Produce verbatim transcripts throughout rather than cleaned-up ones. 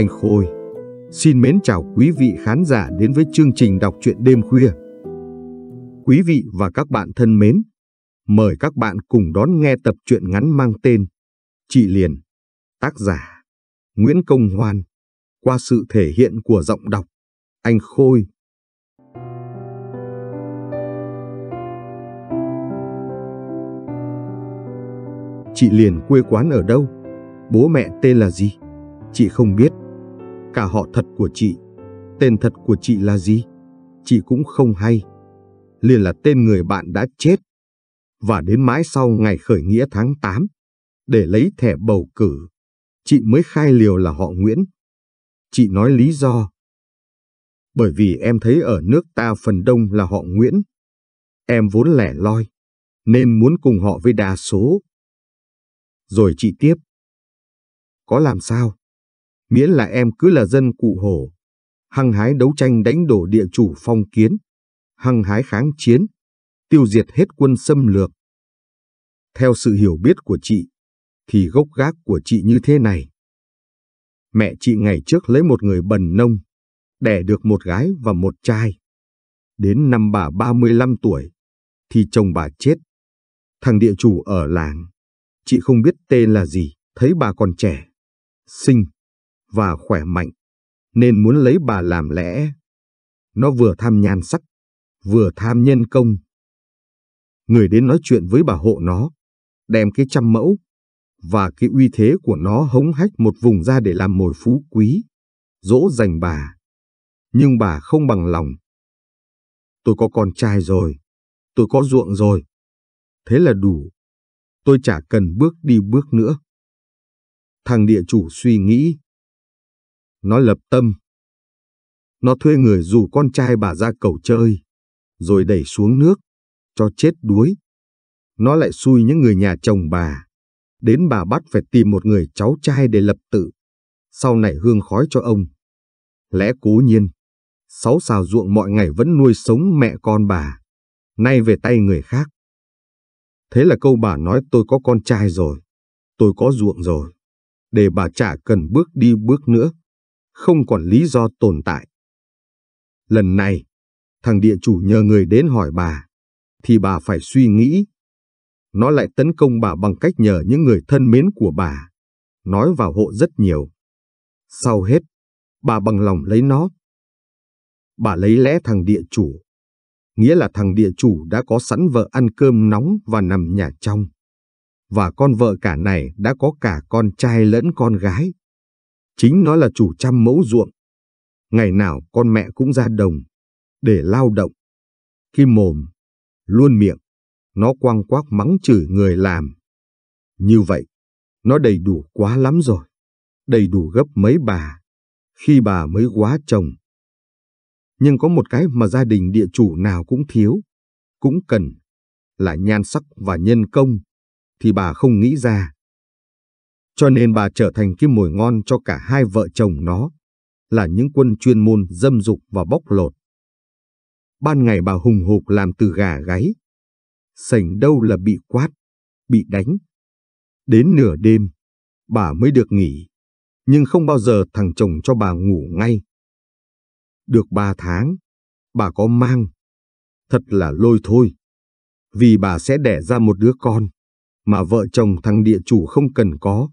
Anh Khôi xin mến chào quý vị khán giả đến với chương trình đọc truyện đêm khuya. Quý vị và các bạn thân mến, mời các bạn cùng đón nghe tập truyện ngắn mang tên Chị Liền, tác giả Nguyễn Công Hoan, qua sự thể hiện của giọng đọc Anh Khôi. Chị Liền quê quán ở đâu? Bố mẹ tên là gì? Chị không biết. Cả họ thật của chị, tên thật của chị là gì? Chị cũng không hay. Liền là tên người bạn đã chết. Và đến mãi sau ngày khởi nghĩa tháng tám, để lấy thẻ bầu cử, chị mới khai liều là họ Nguyễn. Chị nói lý do: bởi vì em thấy ở nước ta phần đông là họ Nguyễn. Em vốn lẻ loi, nên muốn cùng họ với đa số. Rồi chị tiếp: có làm sao, miễn là em cứ là dân Cụ Hồ, hăng hái đấu tranh đánh đổ địa chủ phong kiến, hăng hái kháng chiến, tiêu diệt hết quân xâm lược. Theo sự hiểu biết của chị, thì gốc gác của chị như thế này. Mẹ chị ngày trước lấy một người bần nông, đẻ được một gái và một trai. Đến năm bà ba mươi lăm tuổi, thì chồng bà chết. Thằng địa chủ ở làng, chị không biết tên là gì, thấy bà còn trẻ, xinh và khỏe mạnh, nên muốn lấy bà làm lẽ. Nó vừa tham nhan sắc, vừa tham nhân công. Người đến nói chuyện với bà hộ nó, đem cái trăm mẫu và cái uy thế của nó hống hách một vùng ra để làm mồi phú quý, dỗ dành bà. Nhưng bà không bằng lòng. Tôi có con trai rồi, tôi có ruộng rồi, thế là đủ. Tôi chả cần bước đi bước nữa. Thằng địa chủ suy nghĩ. Nó lập tâm. Nó thuê người rủ con trai bà ra cầu chơi, rồi đẩy xuống nước, cho chết đuối. Nó lại xui những người nhà chồng bà. Đến bà bắt phải tìm một người cháu trai để lập tự, sau này hương khói cho ông. Lẽ cố nhiên, sáu xào ruộng mọi ngày vẫn nuôi sống mẹ con bà, nay về tay người khác. Thế là câu bà nói tôi có con trai rồi, tôi có ruộng rồi, để bà chả cần bước đi bước nữa, không còn lý do tồn tại. Lần này, thằng địa chủ nhờ người đến hỏi bà, thì bà phải suy nghĩ. Nó lại tấn công bà bằng cách nhờ những người thân mến của bà, nói vào hộ rất nhiều. Sau hết, bà bằng lòng lấy nó. Bà lấy lẽ thằng địa chủ, nghĩa là thằng địa chủ đã có sẵn vợ ăn cơm nóng và nằm nhà trong, và con vợ cả này đã có cả con trai lẫn con gái. Chính nó là chủ trăm mẫu ruộng. Ngày nào con mẹ cũng ra đồng để lao động. Khi mồm, luôn miệng, nó quăng quác mắng chửi người làm. Như vậy, nó đầy đủ quá lắm rồi, đầy đủ gấp mấy bà, khi bà mới quá chồng. Nhưng có một cái mà gia đình địa chủ nào cũng thiếu, cũng cần, là nhan sắc và nhân công, thì bà không nghĩ ra. Cho nên bà trở thành cái mồi ngon cho cả hai vợ chồng nó, là những quân chuyên môn dâm dục và bóc lột. Ban ngày bà hùng hục làm từ gà gáy, sành đâu là bị quát, bị đánh. Đến nửa đêm, bà mới được nghỉ, nhưng không bao giờ thằng chồng cho bà ngủ ngay. Được ba tháng, bà có mang. Thật là lôi thôi, vì bà sẽ đẻ ra một đứa con, mà vợ chồng thằng địa chủ không cần có.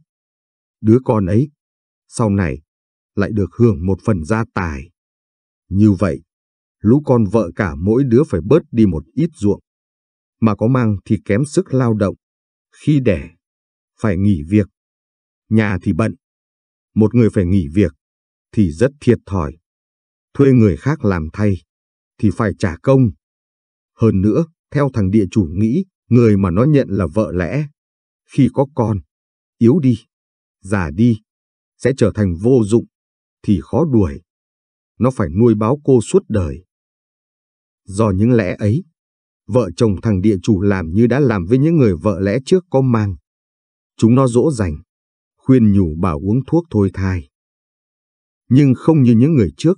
Đứa con ấy, sau này, lại được hưởng một phần gia tài. Như vậy, lũ con vợ cả mỗi đứa phải bớt đi một ít ruộng, mà có mang thì kém sức lao động. Khi đẻ, phải nghỉ việc. Nhà thì bận, một người phải nghỉ việc, thì rất thiệt thòi. Thuê người khác làm thay, thì phải trả công. Hơn nữa, theo thằng địa chủ nghĩ, người mà nó nhận là vợ lẽ, khi có con, yếu đi, già đi, sẽ trở thành vô dụng, thì khó đuổi. Nó phải nuôi báo cô suốt đời. Do những lẽ ấy, vợ chồng thằng địa chủ làm như đã làm với những người vợ lẽ trước có mang. Chúng nó dỗ dành, khuyên nhủ bà uống thuốc thôi thai. Nhưng không như những người trước,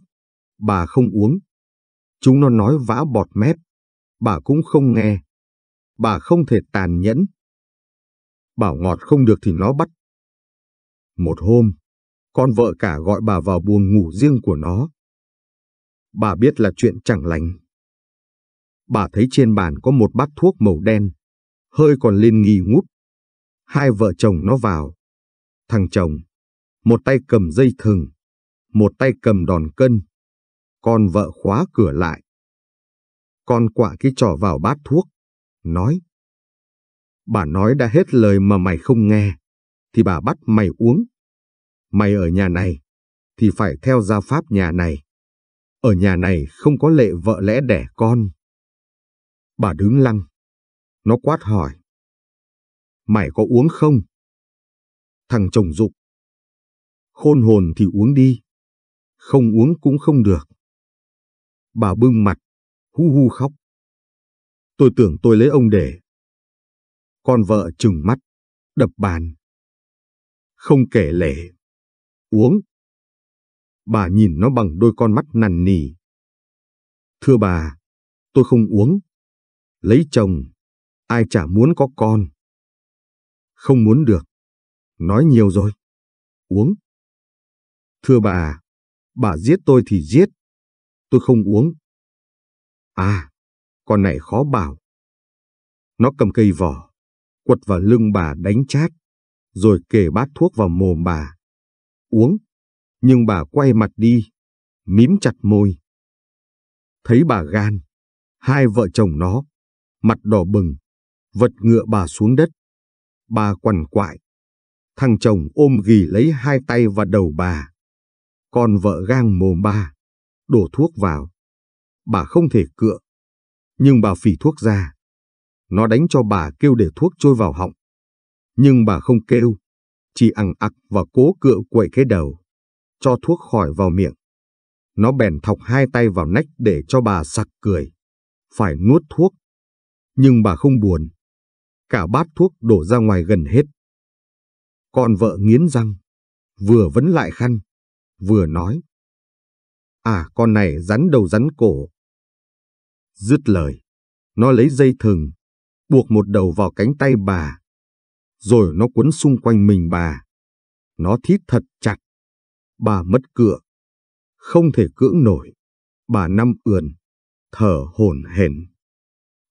bà không uống. Chúng nó nói vã bọt mép, bà cũng không nghe. Bà không thể tàn nhẫn. Bảo ngọt không được thì nó bắt. Một hôm, con vợ cả gọi bà vào buồng ngủ riêng của nó. Bà biết là chuyện chẳng lành. Bà thấy trên bàn có một bát thuốc màu đen, hơi còn lên nghi ngút. Hai vợ chồng nó vào. Thằng chồng, một tay cầm dây thừng, một tay cầm đòn cân. Con vợ khóa cửa lại. Con quạ cái trỏ vào bát thuốc, nói. Bà nói đã hết lời mà mày không nghe, thì bà bắt mày uống. Mày ở nhà này, thì phải theo gia pháp nhà này. Ở nhà này không có lệ vợ lẽ đẻ con. Bà đứng lăng. Nó quát hỏi. Mày có uống không? Thằng chồng dục. Khôn hồn thì uống đi. Không uống cũng không được. Bà bưng mặt, hu hu khóc. Tôi tưởng tôi lấy ông để. Con vợ trừng mắt, đập bàn. Không kể lể. Uống. Bà nhìn nó bằng đôi con mắt năn nỉ. Thưa bà, tôi không uống. Lấy chồng, ai chả muốn có con. Không muốn được. Nói nhiều rồi. Uống. Thưa bà, bà giết tôi thì giết. Tôi không uống. À, con này khó bảo. Nó cầm cây vỏ, quật vào lưng bà đánh chát, rồi kề bát thuốc vào mồm bà. Uống. Nhưng bà quay mặt đi, mím chặt môi. Thấy bà gan, hai vợ chồng nó, mặt đỏ bừng, vật ngựa bà xuống đất. Bà quằn quại. Thằng chồng ôm ghì lấy hai tay và đầu bà. Con vợ gang mồm bà, đổ thuốc vào. Bà không thể cựa, nhưng bà phỉ thuốc ra. Nó đánh cho bà kêu để thuốc trôi vào họng. Nhưng bà không kêu, chỉ ằng ặc và cố cựa quậy cái đầu, cho thuốc khỏi vào miệng. Nó bèn thọc hai tay vào nách để cho bà sặc cười, phải nuốt thuốc. Nhưng bà không buồn. Cả bát thuốc đổ ra ngoài gần hết. Con vợ nghiến răng, vừa vấn lại khăn, vừa nói. À, con này rắn đầu rắn cổ. Dứt lời, nó lấy dây thừng, buộc một đầu vào cánh tay bà. Rồi nó quấn xung quanh mình bà. Nó thít thật chặt. Bà mất cựa. Không thể cưỡng nổi. Bà nằm ườn, thở hổn hển.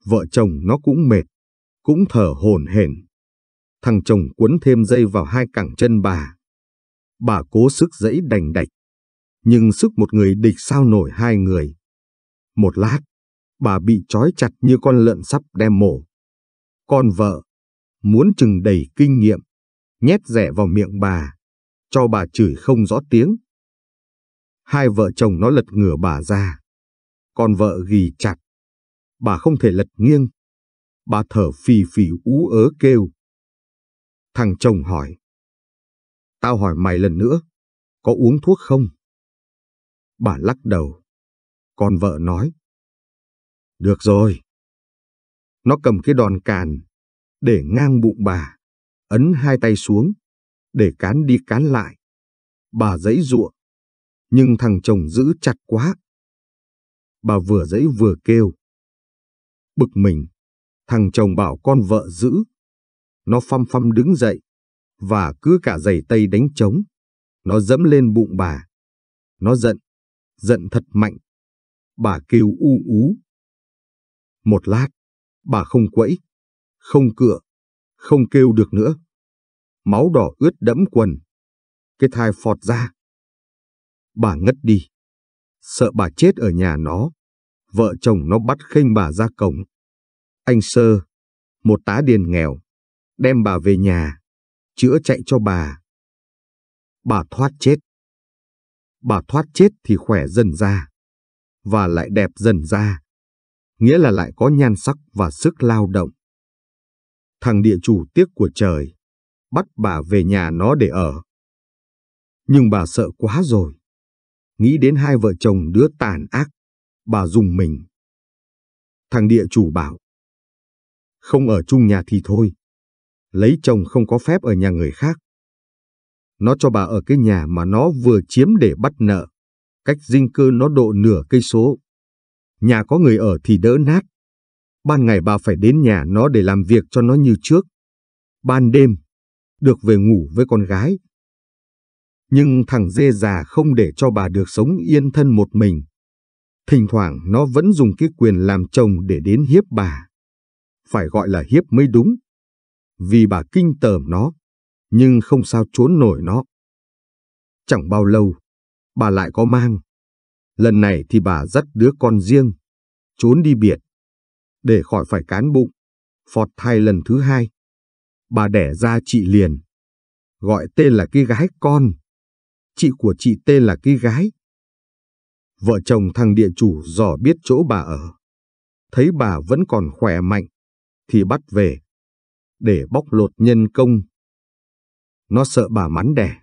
Vợ chồng nó cũng mệt, cũng thở hổn hển. Thằng chồng quấn thêm dây vào hai cẳng chân bà. Bà cố sức giãy đành đạch, nhưng sức một người địch sao nổi hai người. Một lát, bà bị trói chặt như con lợn sắp đem mổ. Con vợ, muốn chừng đầy kinh nghiệm, nhét rẻ vào miệng bà, cho bà chửi không rõ tiếng. Hai vợ chồng nó lật ngửa bà ra. Con vợ ghì chặt. Bà không thể lật nghiêng. Bà thở phì phì ú ớ kêu. Thằng chồng hỏi. Tao hỏi mày lần nữa, có uống thuốc không? Bà lắc đầu. Con vợ nói. Được rồi. Nó cầm cái đòn càn, để ngang bụng bà, ấn hai tay xuống, để cán đi cán lại. Bà giãy giụa, nhưng thằng chồng giữ chặt quá. Bà vừa giãy vừa kêu. Bực mình, thằng chồng bảo con vợ giữ. Nó phăm phăm đứng dậy, và cứ cả giày tây đánh trống. Nó dẫm lên bụng bà. Nó giận, giận thật mạnh. Bà kêu u ú. Một lát, bà không quẫy, không cựa, không kêu được nữa. Máu đỏ ướt đẫm quần. Cái thai phọt ra. Bà ngất đi. Sợ bà chết ở nhà nó, vợ chồng nó bắt khênh bà ra cổng. Anh Sơ, một tá điền nghèo, đem bà về nhà, chữa chạy cho bà. Bà thoát chết. Bà thoát chết thì khỏe dần ra, và lại đẹp dần ra. Nghĩa là lại có nhan sắc và sức lao động. Thằng địa chủ tiếc của trời, bắt bà về nhà nó để ở. Nhưng bà sợ quá rồi. Nghĩ đến hai vợ chồng đứa tàn ác, bà rùng mình. Thằng địa chủ bảo. Không ở chung nhà thì thôi. Lấy chồng không có phép ở nhà người khác. Nó cho bà ở cái nhà mà nó vừa chiếm để bắt nợ. Cách dinh cơ nó độ nửa cây số. Nhà có người ở thì đỡ nát. Ban ngày bà phải đến nhà nó để làm việc cho nó như trước. Ban đêm, được về ngủ với con gái. nhưng thằng dê già không để cho bà được sống yên thân một mình. Thỉnh thoảng nó vẫn dùng cái quyền làm chồng để đến hiếp bà. Phải gọi là hiếp mới đúng, vì bà kinh tởm nó, nhưng không sao trốn nổi nó. Chẳng bao lâu, bà lại có mang. Lần này thì bà dắt đứa con riêng, trốn đi biệt. Để khỏi phải cán bụng, phọt thai lần thứ hai, bà đẻ ra chị Liền. Gọi T là cái gái con, chị của chị T là cái gái. Vợ chồng thằng địa chủ dò biết chỗ bà ở, thấy bà vẫn còn khỏe mạnh, thì bắt về, để bóc lột nhân công. Nó sợ bà mắn đẻ,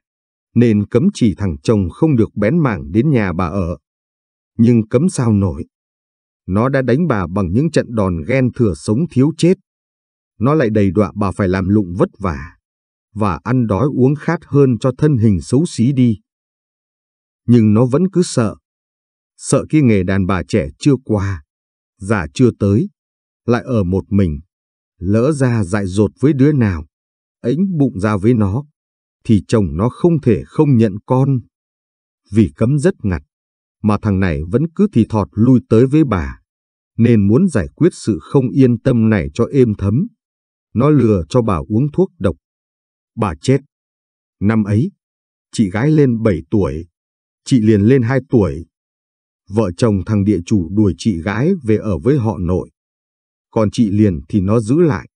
nên cấm chỉ thằng chồng không được bén mảng đến nhà bà ở. Nhưng cấm sao nổi, nó đã đánh bà bằng những trận đòn ghen thừa sống thiếu chết. Nó lại đầy đọa bà phải làm lụng vất vả, và ăn đói uống khát hơn cho thân hình xấu xí đi. Nhưng nó vẫn cứ sợ, sợ khi nghề đàn bà trẻ chưa qua, già chưa tới, lại ở một mình, lỡ ra dại dột với đứa nào, ẵnh bụng ra với nó, thì chồng nó không thể không nhận con. Vì cấm rất ngặt, mà thằng này vẫn cứ thì thọt lui tới với bà, nên muốn giải quyết sự không yên tâm này cho êm thấm, nó lừa cho bà uống thuốc độc. Bà chết. Năm ấy, chị gái lên bảy tuổi, chị Liền lên hai tuổi. Vợ chồng thằng địa chủ đuổi chị gái về ở với họ nội, còn chị Liền thì nó giữ lại.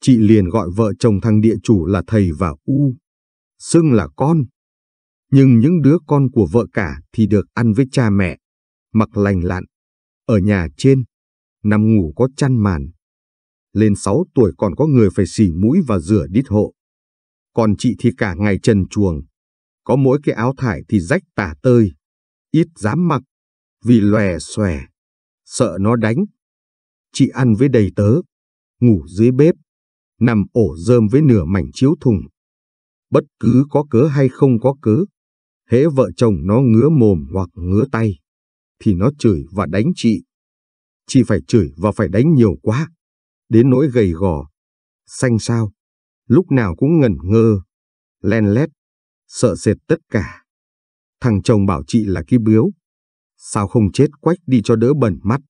Chị Liền gọi vợ chồng thằng địa chủ là thầy và u, xưng là con. Nhưng những đứa con của vợ cả thì được ăn với cha mẹ, mặc lành lặn, ở nhà trên, nằm ngủ có chăn màn. Lên sáu tuổi còn có người phải xỉ mũi và rửa đít hộ. Còn chị thì cả ngày trần truồng, có mỗi cái áo thải thì rách tả tơi, ít dám mặc, vì lòe xòe, sợ nó đánh. Chị ăn với đầy tớ, ngủ dưới bếp, nằm ổ rơm với nửa mảnh chiếu thùng. Bất cứ có cớ hay không có cớ, hễ vợ chồng nó ngứa mồm hoặc ngứa tay, thì nó chửi và đánh chị. Chị phải chửi và phải đánh nhiều quá, đến nỗi gầy gò, xanh xao, lúc nào cũng ngẩn ngơ, len lét, sợ sệt tất cả. Thằng chồng bảo chị là cái bướu, sao không chết quách đi cho đỡ bẩn mắt.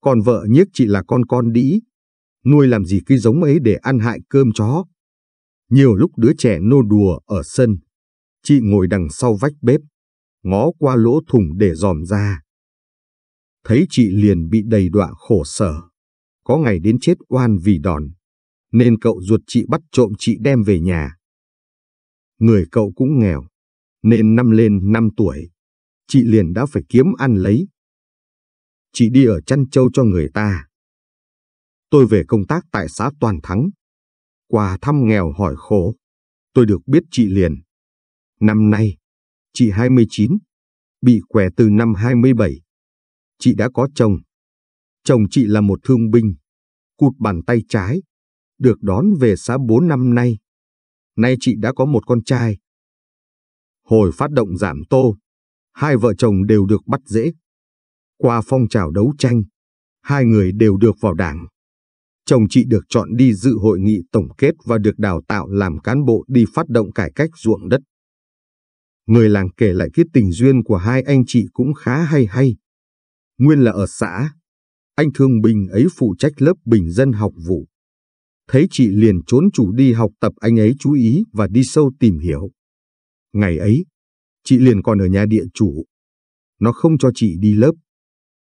Còn vợ nhiếc chị là con con đĩ, nuôi làm gì cái giống ấy để ăn hại cơm chó. Nhiều lúc đứa trẻ nô đùa ở sân, chị ngồi đằng sau vách bếp, ngó qua lỗ thủng để dòm ra. Thấy chị Liền bị đầy đọa khổ sở, có ngày đến chết oan vì đòn, nên cậu ruột chị bắt trộm chị đem về nhà. Người cậu cũng nghèo, nên năm lên năm tuổi, chị Liền đã phải kiếm ăn lấy. Chị đi ở chăn trâu cho người ta. Tôi về công tác tại xã Toàn Thắng. Qua thăm nghèo hỏi khổ, tôi được biết chị Liền. Năm nay, chị hai mươi chín, bị què từ năm hai mươi bảy. Chị đã có chồng. Chồng chị là một thương binh, cụt bàn tay trái, được đón về xã bốn năm nay. Nay chị đã có một con trai. Hồi phát động giảm tô, hai vợ chồng đều được bắt dễ. Qua phong trào đấu tranh, hai người đều được vào đảng. Chồng chị được chọn đi dự hội nghị tổng kết và được đào tạo làm cán bộ đi phát động cải cách ruộng đất. Người làng kể lại cái tình duyên của hai anh chị cũng khá hay hay. Nguyên là ở xã, anh thương binh ấy phụ trách lớp bình dân học vụ. Thấy chị Liền trốn chủ đi học tập, anh ấy chú ý và đi sâu tìm hiểu. Ngày ấy, chị Liền còn ở nhà địa chủ. Nó không cho chị đi lớp.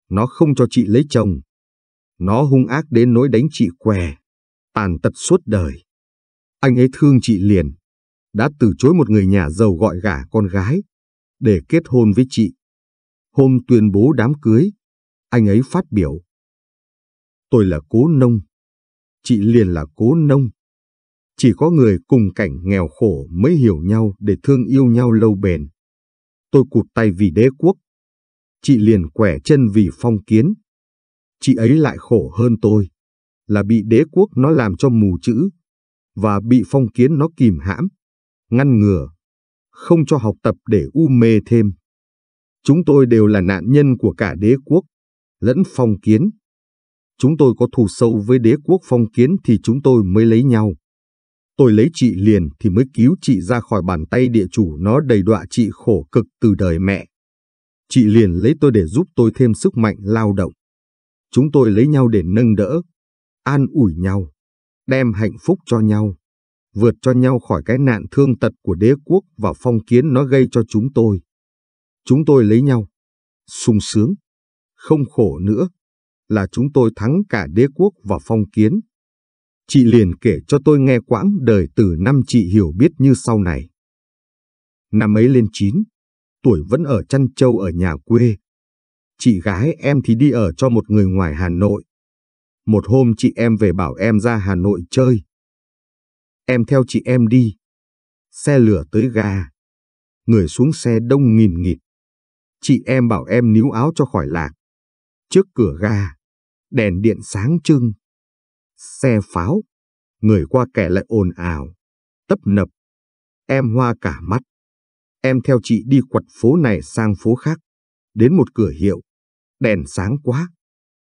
Nó không cho chị lấy chồng. Nó hung ác đến nỗi đánh chị què, tàn tật suốt đời. Anh ấy thương chị Liền, đã từ chối một người nhà giàu gọi gả con gái để kết hôn với chị. Hôm tuyên bố đám cưới, anh ấy phát biểu: "Tôi là cố nông, chị Liền là cố nông. Chỉ có người cùng cảnh nghèo khổ mới hiểu nhau để thương yêu nhau lâu bền. Tôi cụt tay vì đế quốc, chị Liền quẻ chân vì phong kiến. Chị ấy lại khổ hơn tôi, là bị đế quốc nó làm cho mù chữ, và bị phong kiến nó kìm hãm, ngăn ngừa, không cho học tập để u mê thêm. Chúng tôi đều là nạn nhân của cả đế quốc, lẫn phong kiến. Chúng tôi có thù sâu với đế quốc phong kiến thì chúng tôi mới lấy nhau. Tôi lấy chị liền thì mới cứu chị ra khỏi bàn tay địa chủ nó đầy đọa chị khổ cực từ đời mẹ. Chị liền lấy tôi để giúp tôi thêm sức mạnh lao động. Chúng tôi lấy nhau để nâng đỡ, an ủi nhau, đem hạnh phúc cho nhau, vượt cho nhau khỏi cái nạn thương tật của đế quốc và phong kiến nó gây cho chúng tôi. Chúng tôi lấy nhau, sung sướng, không khổ nữa, là chúng tôi thắng cả đế quốc và phong kiến. Chị liền kể cho tôi nghe quãng đời từ năm chị hiểu biết như sau này. Năm ấy lên chín, tuổi vẫn ở chăn trâu ở nhà quê. Chị gái em thì đi ở cho một người ngoài Hà Nội. Một hôm chị em về bảo em ra Hà Nội chơi. Em theo chị em đi. Xe lửa tới ga. Người xuống xe đông nghìn nghịt. Chị em bảo em níu áo cho khỏi lạc. Trước cửa ga, đèn điện sáng trưng. Xe pháo, người qua kẻ lại ồn ào, tấp nập. Em hoa cả mắt. Em theo chị đi quặt phố này sang phố khác. Đến một cửa hiệu, đèn sáng quá,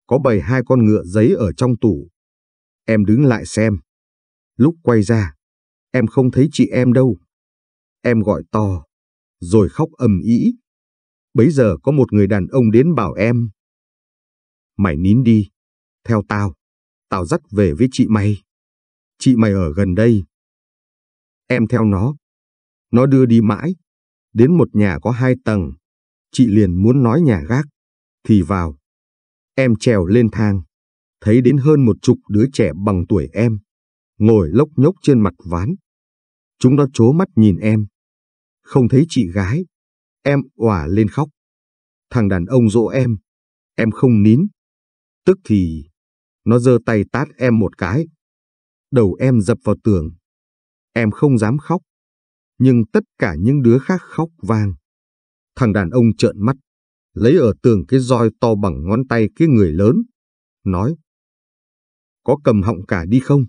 có bày hai con ngựa giấy ở trong tủ. Em đứng lại xem. Lúc quay ra, em không thấy chị em đâu. Em gọi to, rồi khóc ầm ĩ. Bấy giờ có một người đàn ông đến bảo em. Mày nín đi, theo tao, tao dắt về với chị mày. Chị mày ở gần đây. Em theo nó. Nó đưa đi mãi, đến một nhà có hai tầng. Chị liền muốn nói nhà gác, thì vào. Em trèo lên thang, thấy đến hơn một chục đứa trẻ bằng tuổi em, ngồi lốc nhốc trên mặt ván. Chúng nó trố mắt nhìn em. Không thấy chị gái, em òa lên khóc. Thằng đàn ông dỗ em, em không nín. Tức thì, nó giơ tay tát em một cái. Đầu em dập vào tường. Em không dám khóc, nhưng tất cả những đứa khác khóc vang. Thằng đàn ông trợn mắt, lấy ở tường cái roi to bằng ngón tay cái người lớn, nói: Có cầm họng cả đi không?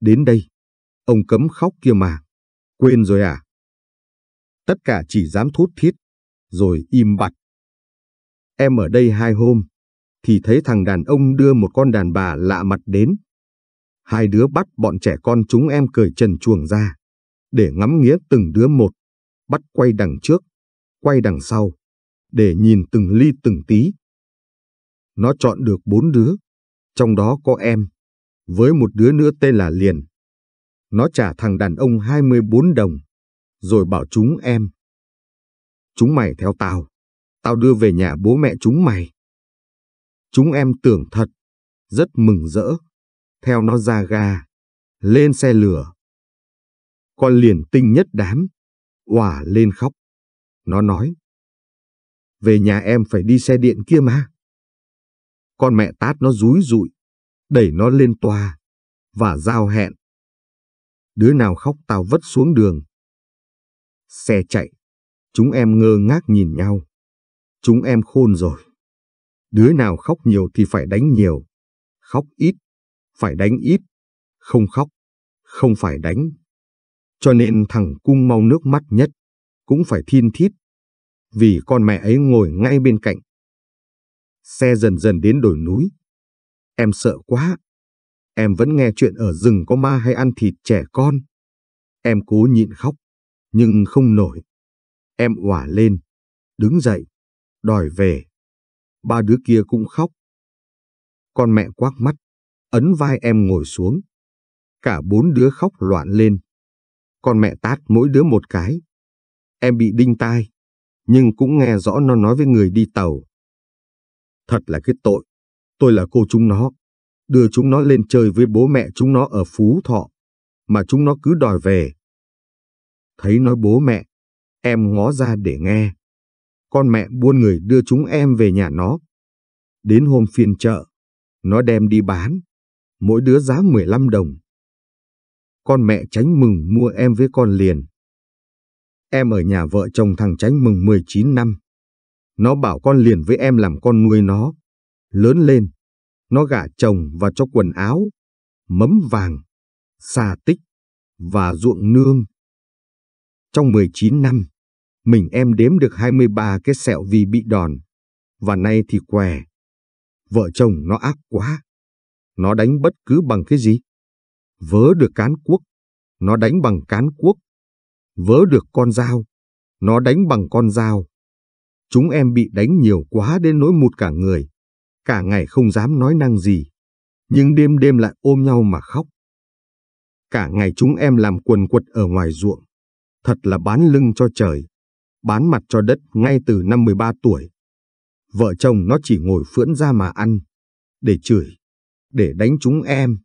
Đến đây, ông cấm khóc kia mà, quên rồi à? Tất cả chỉ dám thút thít, rồi im bặt. Em ở đây hai hôm, thì thấy thằng đàn ông đưa một con đàn bà lạ mặt đến. Hai đứa bắt bọn trẻ con chúng em cởi trần chuồng ra, để ngắm nghía từng đứa một, bắt quay đằng trước, quay đằng sau, để nhìn từng ly từng tí. Nó chọn được bốn đứa, trong đó có em, với một đứa nữa tên là Liền. Nó trả thằng đàn ông hai mươi bốn đồng, rồi bảo chúng em: Chúng mày theo tao, tao đưa về nhà bố mẹ chúng mày. Chúng em tưởng thật, rất mừng rỡ, theo nó ra ga, lên xe lửa. Con Liền tinh nhất đám, òa lên khóc. Nó nói: Về nhà em phải đi xe điện kia mà. Con mẹ tát nó dúi dụi, đẩy nó lên toa, và giao hẹn: Đứa nào khóc tao vất xuống đường. Xe chạy, chúng em ngơ ngác nhìn nhau. Chúng em khôn rồi. Đứa nào khóc nhiều thì phải đánh nhiều. Khóc ít, phải đánh ít. Không khóc, không phải đánh. Cho nên thằng Cung mau nước mắt nhất cũng phải thin thít, vì con mẹ ấy ngồi ngay bên cạnh. Xe dần dần đến đồi núi. Em sợ quá. Em vẫn nghe chuyện ở rừng có ma hay ăn thịt trẻ con. Em cố nhịn khóc, nhưng không nổi. Em òa lên, đứng dậy, đòi về. Ba đứa kia cũng khóc. Con mẹ quắc mắt, ấn vai em ngồi xuống. Cả bốn đứa khóc loạn lên. Con mẹ tát mỗi đứa một cái. Em bị đinh tai, nhưng cũng nghe rõ nó nói với người đi tàu: Thật là cái tội, tôi là cô chúng nó, đưa chúng nó lên chơi với bố mẹ chúng nó ở Phú Thọ, mà chúng nó cứ đòi về. Thấy nói bố mẹ, em ngó ra để nghe. Con mẹ buôn người đưa chúng em về nhà nó. Đến hôm phiên chợ, nó đem đi bán, mỗi đứa giá mười lăm đồng. Con mẹ Tránh Mừng mua em với con Liền. Em ở nhà vợ chồng thằng Tránh Mừng mười chín năm. Nó bảo con Liền với em làm con nuôi nó. Lớn lên, nó gả chồng và cho quần áo, mấm vàng, xà tích và ruộng nương. Trong mười chín năm, mình em đếm được hai mươi ba cái sẹo vì bị đòn, và nay thì què. Vợ chồng nó ác quá. Nó đánh bất cứ bằng cái gì. Vớ được cán cuốc, nó đánh bằng cán cuốc. Vớ được con dao, nó đánh bằng con dao. Chúng em bị đánh nhiều quá đến nỗi mụt cả người, cả ngày không dám nói năng gì, nhưng đêm đêm lại ôm nhau mà khóc. Cả ngày chúng em làm quần quật ở ngoài ruộng, thật là bán lưng cho trời, bán mặt cho đất ngay từ năm mười ba tuổi. Vợ chồng nó chỉ ngồi phưỡn ra mà ăn, để chửi, để đánh chúng em.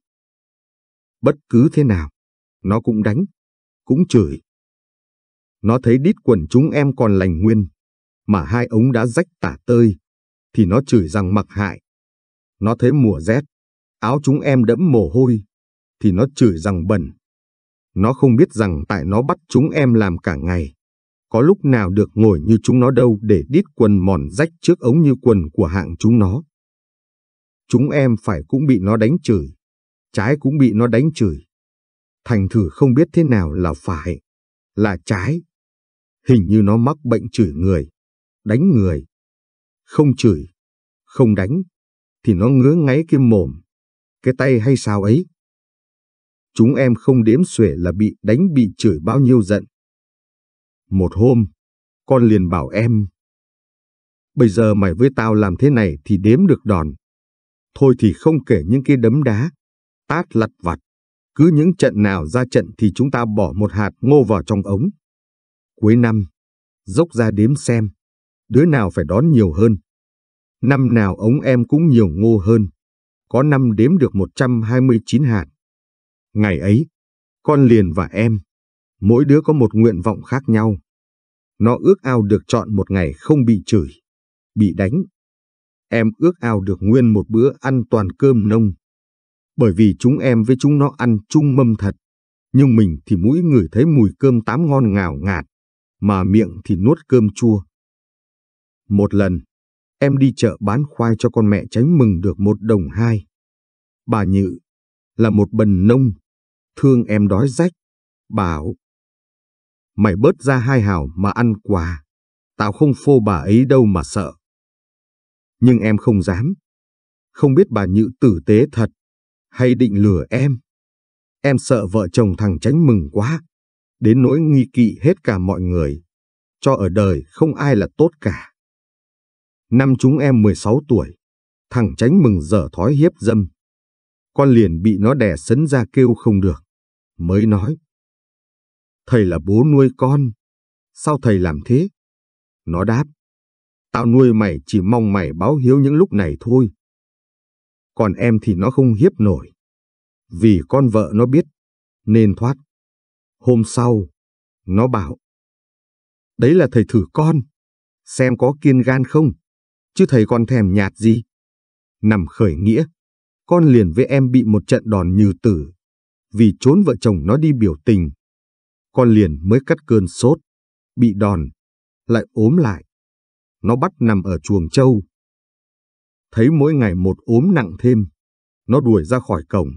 Bất cứ thế nào, nó cũng đánh, cũng chửi. Nó thấy đít quần chúng em còn lành nguyên, mà hai ống đã rách tả tơi, thì nó chửi rằng mặc hại. Nó thấy mùa rét, áo chúng em đẫm mồ hôi, thì nó chửi rằng bẩn. Nó không biết rằng tại nó bắt chúng em làm cả ngày, có lúc nào được ngồi như chúng nó đâu để đít quần mòn rách trước ống như quần của hạng chúng nó. Chúng em phải cũng bị nó đánh chửi, trái cũng bị nó đánh chửi. Thành thử không biết thế nào là phải, là trái. Hình như nó mắc bệnh chửi người, đánh người. Không chửi, không đánh, thì nó ngứa ngáy cái mồm, cái tay hay sao ấy. Chúng em không đếm xuể là bị đánh bị chửi bao nhiêu giận. Một hôm, con liền bảo em: bây giờ mày với tao làm thế này thì đếm được đòn. Thôi thì không kể những cái đấm đá, tát lặt vặt, cứ những trận nào ra trận thì chúng ta bỏ một hạt ngô vào trong ống. Cuối năm, dốc ra đếm xem, đứa nào phải đón nhiều hơn. Năm nào ống em cũng nhiều ngô hơn, có năm đếm được một trăm hai mươi chín hạt. Ngày ấy, con liền và em, mỗi đứa có một nguyện vọng khác nhau. Nó ước ao được chọn một ngày không bị chửi, bị đánh. Em ước ao được nguyên một bữa ăn toàn cơm nông. Bởi vì chúng em với chúng nó ăn chung mâm thật, nhưng mình thì mũi ngửi thấy mùi cơm tám ngon ngào ngạt, mà miệng thì nuốt cơm chua. Một lần, em đi chợ bán khoai cho con mẹ tránh mừng được một đồng hai. Bà Nhự là một bần nông, thương em đói rách, bảo: mày bớt ra hai hào mà ăn quà, tao không phô bà ấy đâu mà sợ. Nhưng em không dám, không biết bà Nhự tử tế thật hay định lừa em. Em sợ vợ chồng thằng Tránh Mừng quá, đến nỗi nghi kỵ hết cả mọi người, cho ở đời không ai là tốt cả. Năm chúng em mười sáu tuổi, thằng Tránh Mừng dở thói hiếp dâm. Con liền bị nó đè sấn ra kêu không được, mới nói: thầy là bố nuôi con, sao thầy làm thế? Nó đáp: tao nuôi mày chỉ mong mày báo hiếu những lúc này thôi. Còn em thì nó không hiếp nổi, vì con vợ nó biết, nên thoát. Hôm sau, nó bảo: đấy là thầy thử con, xem có kiên gan không, chứ thầy còn thèm nhạt gì. Nằm khởi nghĩa, con liền với em bị một trận đòn như tử, vì trốn vợ chồng nó đi biểu tình. Con liền mới cắt cơn sốt, bị đòn, lại ốm lại. Nó bắt nằm ở chuồng trâu. Thấy mỗi ngày một ốm nặng thêm, nó đuổi ra khỏi cổng.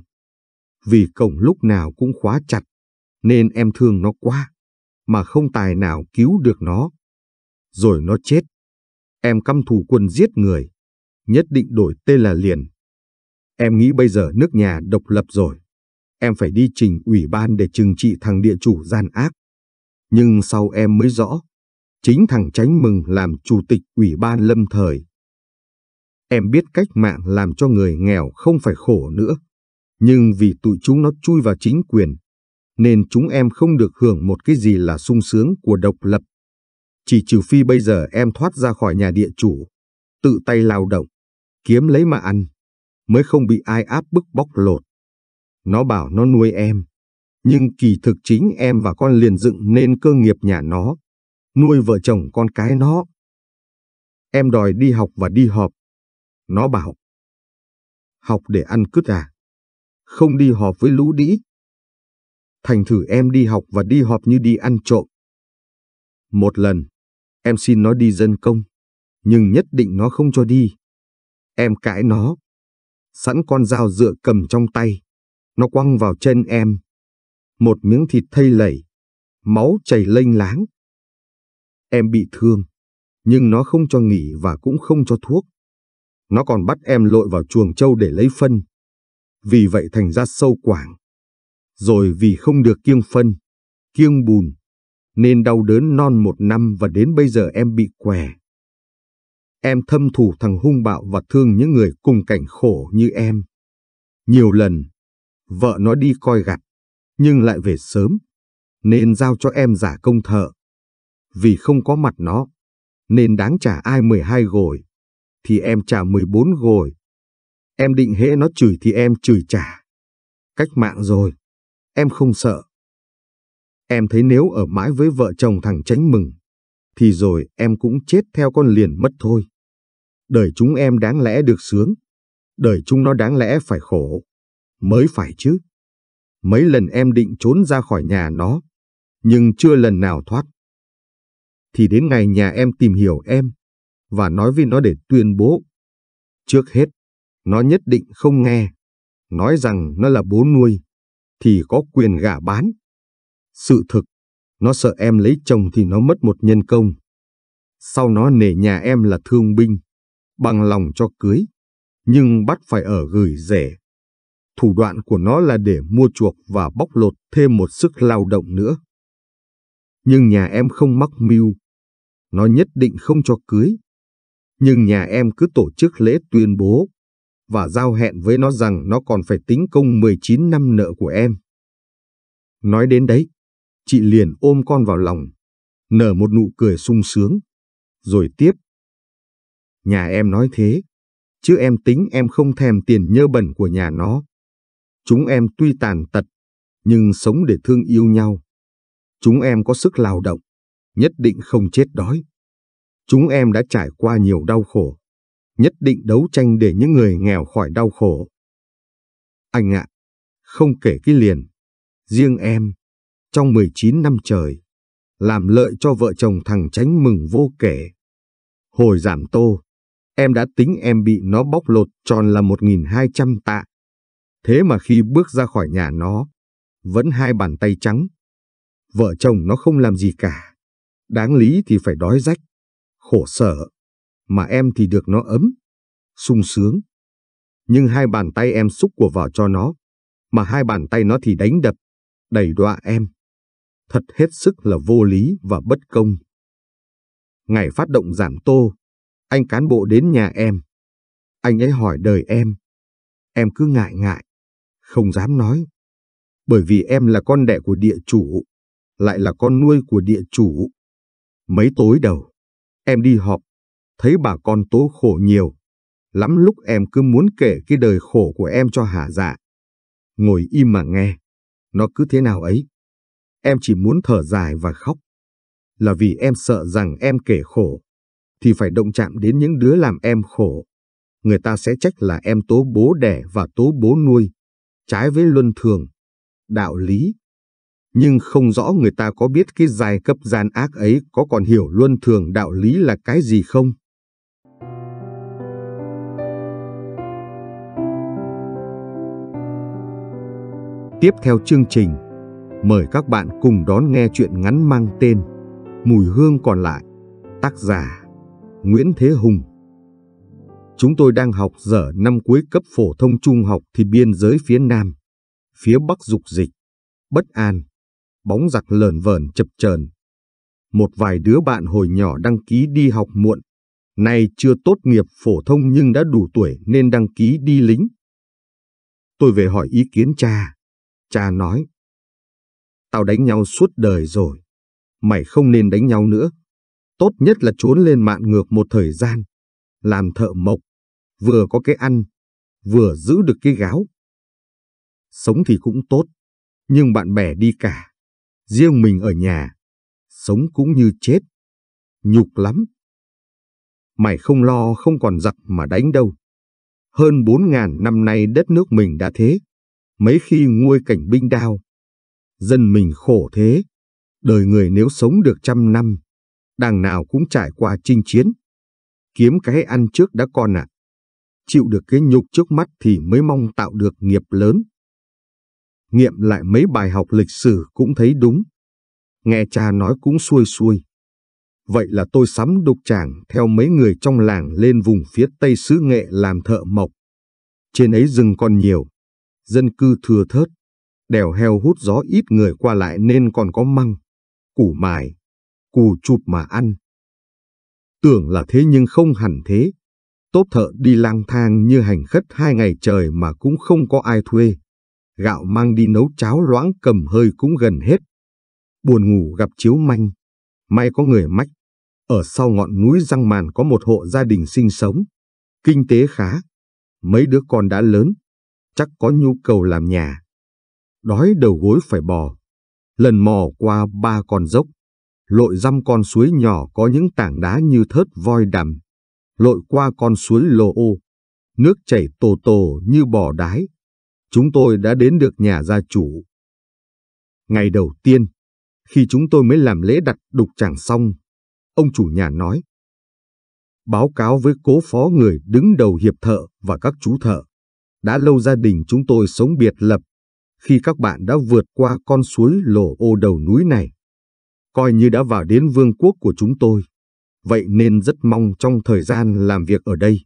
Vì cổng lúc nào cũng khóa chặt, nên em thương nó quá, mà không tài nào cứu được nó. Rồi nó chết. Em căm thù quân giết người, nhất định đổi tên là Liền. Em nghĩ bây giờ nước nhà độc lập rồi, em phải đi trình ủy ban để trừng trị thằng địa chủ gian ác. Nhưng sau em mới rõ, chính thằng Tránh Mừng làm chủ tịch ủy ban lâm thời. Em biết cách mạng làm cho người nghèo không phải khổ nữa, nhưng vì tụi chúng nó chui vào chính quyền, nên chúng em không được hưởng một cái gì là sung sướng của độc lập. Chỉ trừ phi bây giờ em thoát ra khỏi nhà địa chủ, tự tay lao động, kiếm lấy mà ăn, mới không bị ai áp bức bóc lột. Nó bảo nó nuôi em, nhưng kỳ thực chính em và con liền dựng nên cơ nghiệp nhà nó, nuôi vợ chồng con cái nó. Em đòi đi học và đi họp. Nó bảo: học để ăn cứt à? Không đi họp với lũ đĩ. Thành thử em đi học và đi họp như đi ăn trộm. Một lần, em xin nó đi dân công, nhưng nhất định nó không cho đi. Em cãi nó. Sẵn con dao dựa cầm trong tay, nó quăng vào chân em. Một miếng thịt thây lẩy, máu chảy lênh láng. Em bị thương, nhưng nó không cho nghỉ và cũng không cho thuốc. Nó còn bắt em lội vào chuồng trâu để lấy phân. Vì vậy thành ra sâu quảng. rồi vì không được kiêng phân, kiêng bùn, nên đau đớn non một năm và đến bây giờ em bị què. Em thâm thù thằng hung bạo và thương những người cùng cảnh khổ như em. Nhiều lần, vợ nó đi coi gặt, nhưng lại về sớm, nên giao cho em giả công thợ. Vì không có mặt nó, nên đáng trả ai mười hai gồi, thì em trả mười bốn gồi. Em định hễ nó chửi thì em chửi trả. Cách mạng rồi, em không sợ. Em thấy nếu ở mãi với vợ chồng thằng Tránh Mừng, thì rồi em cũng chết theo con Liền mất thôi. Đời chúng em đáng lẽ được sướng, đời chúng nó đáng lẽ phải khổ, mới phải chứ. Mấy lần em định trốn ra khỏi nhà nó, nhưng chưa lần nào thoát. Thì đến ngày nhà em tìm hiểu em, và nói với nó để tuyên bố. Trước hết, nó nhất định không nghe, nói rằng nó là bố nuôi, thì có quyền gả bán. Sự thực, nó sợ em lấy chồng thì nó mất một nhân công. Sau nó nể nhà em là thương binh, bằng lòng cho cưới, nhưng bắt phải ở gửi rể. Thủ đoạn của nó là để mua chuộc và bóc lột thêm một sức lao động nữa. Nhưng nhà em không mắc mưu, nó nhất định không cho cưới. Nhưng nhà em cứ tổ chức lễ tuyên bố, và giao hẹn với nó rằng nó còn phải tính công mười chín năm nợ của em. Nói đến đấy, chị Liền ôm con vào lòng, nở một nụ cười sung sướng, rồi tiếp. Nhà em nói thế, chứ em tính em không thèm tiền nhơ bẩn của nhà nó. Chúng em tuy tàn tật, nhưng sống để thương yêu nhau. Chúng em có sức lao động, nhất định không chết đói. Chúng em đã trải qua nhiều đau khổ, nhất định đấu tranh để những người nghèo khỏi đau khổ. Anh ạ, à, không kể cái Liền, riêng em, trong mười chín năm trời, làm lợi cho vợ chồng thằng Tránh Mừng vô kể. Hồi giảm tô, em đã tính em bị nó bóc lột tròn là một nghìn hai trăm tạ. Thế mà khi bước ra khỏi nhà nó, vẫn hai bàn tay trắng. Vợ chồng nó không làm gì cả. Đáng lý thì phải đói rách, khổ sở, mà em thì được nó ấm, sung sướng. Nhưng hai bàn tay em xúc của vào cho nó, mà hai bàn tay nó thì đánh đập, đẩy đọa em. Thật hết sức là vô lý và bất công. Ngày phát động giảm tô, anh cán bộ đến nhà em. Anh ấy hỏi đời em. Em cứ ngại ngại, không dám nói. Bởi vì em là con đẻ của địa chủ, lại là con nuôi của địa chủ. Mấy tối đầu, em đi họp, thấy bà con tố khổ nhiều. Lắm lúc em cứ muốn kể cái đời khổ của em cho hả dạ. Ngồi im mà nghe, nó cứ thế nào ấy. Em chỉ muốn thở dài và khóc. Là vì em sợ rằng em kể khổ, thì phải động chạm đến những đứa làm em khổ. Người ta sẽ trách là em tố bố đẻ và tố bố nuôi, trái với luân thường, đạo lý. Nhưng không rõ người ta có biết cái giai cấp gian ác ấy có còn hiểu luân thường đạo lý là cái gì không? Tiếp theo chương trình, mời các bạn cùng đón nghe truyện ngắn mang tên Mùi Hương Còn Lại, tác giả Nguyễn Thế Hùng. Chúng tôi đang học dở năm cuối cấp phổ thông trung học thì biên giới phía Nam, phía Bắc dục dịch, bất an, bóng giặc lờn vờn chập chờn. Một vài đứa bạn hồi nhỏ đăng ký đi học muộn, nay chưa tốt nghiệp phổ thông nhưng đã đủ tuổi nên đăng ký đi lính. Tôi về hỏi ý kiến cha. Cha nói, tao đánh nhau suốt đời rồi, mày không nên đánh nhau nữa. Tốt nhất là trốn lên mạn ngược một thời gian, làm thợ mộc, vừa có cái ăn, vừa giữ được cái gáo. Sống thì cũng tốt, nhưng bạn bè đi cả, riêng mình ở nhà, sống cũng như chết, nhục lắm. Mày không lo không còn giặc mà đánh đâu. Hơn bốn ngàn năm nay đất nước mình đã thế, mấy khi nguôi cảnh binh đao. Dân mình khổ thế, đời người nếu sống được trăm năm, đằng nào cũng trải qua chinh chiến. Kiếm cái ăn trước đã con ạ, à. Chịu được cái nhục trước mắt thì mới mong tạo được nghiệp lớn. Nghiệm lại mấy bài học lịch sử cũng thấy đúng. Nghe cha nói cũng xuôi xuôi. Vậy là tôi sắm đục chàng theo mấy người trong làng lên vùng phía Tây xứ Nghệ làm thợ mộc. Trên ấy rừng còn nhiều, dân cư thưa thớt, đèo heo hút gió ít người qua lại nên còn có măng, củ mài, cù chụp mà ăn. Tưởng là thế nhưng không hẳn thế. Tốp thợ đi lang thang như hành khất hai ngày trời mà cũng không có ai thuê. Gạo mang đi nấu cháo loãng cầm hơi cũng gần hết. Buồn ngủ gặp chiếu manh. May có người mách. Ở sau ngọn núi Răng Màn có một hộ gia đình sinh sống. Kinh tế khá. Mấy đứa con đã lớn. Chắc có nhu cầu làm nhà. Đói đầu gối phải bò. Lần mò qua ba con dốc. Lội dăm con suối nhỏ có những tảng đá như thớt voi đằm. Lội qua con suối Lô Ô. Nước chảy tồ tồ như bò đái. Chúng tôi đã đến được nhà gia chủ. Ngày đầu tiên, khi chúng tôi mới làm lễ đặt đục tràng xong, ông chủ nhà nói: "Báo cáo với cố phó người đứng đầu hiệp thợ và các chú thợ. Đã lâu gia đình chúng tôi sống biệt lập. Khi các bạn đã vượt qua con suối Lô Ô đầu núi này, coi như đã vào đến vương quốc của chúng tôi. Vậy nên rất mong trong thời gian làm việc ở đây,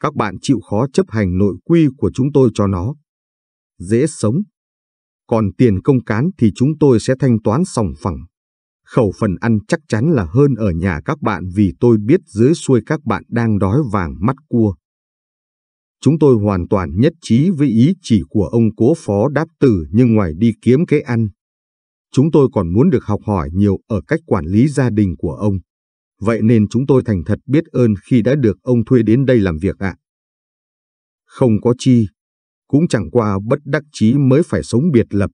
các bạn chịu khó chấp hành nội quy của chúng tôi cho nó dễ sống. Còn tiền công cán thì chúng tôi sẽ thanh toán sòng phẳng. Khẩu phần ăn chắc chắn là hơn ở nhà các bạn vì tôi biết dưới xuôi các bạn đang đói vàng mắt cua." Chúng tôi hoàn toàn nhất trí với ý chỉ của ông cố phó đáp từ, nhưng ngoài đi kiếm cái ăn, chúng tôi còn muốn được học hỏi nhiều ở cách quản lý gia đình của ông. Vậy nên chúng tôi thành thật biết ơn khi đã được ông thuê đến đây làm việc ạ. Không có chi, cũng chẳng qua bất đắc chí mới phải sống biệt lập.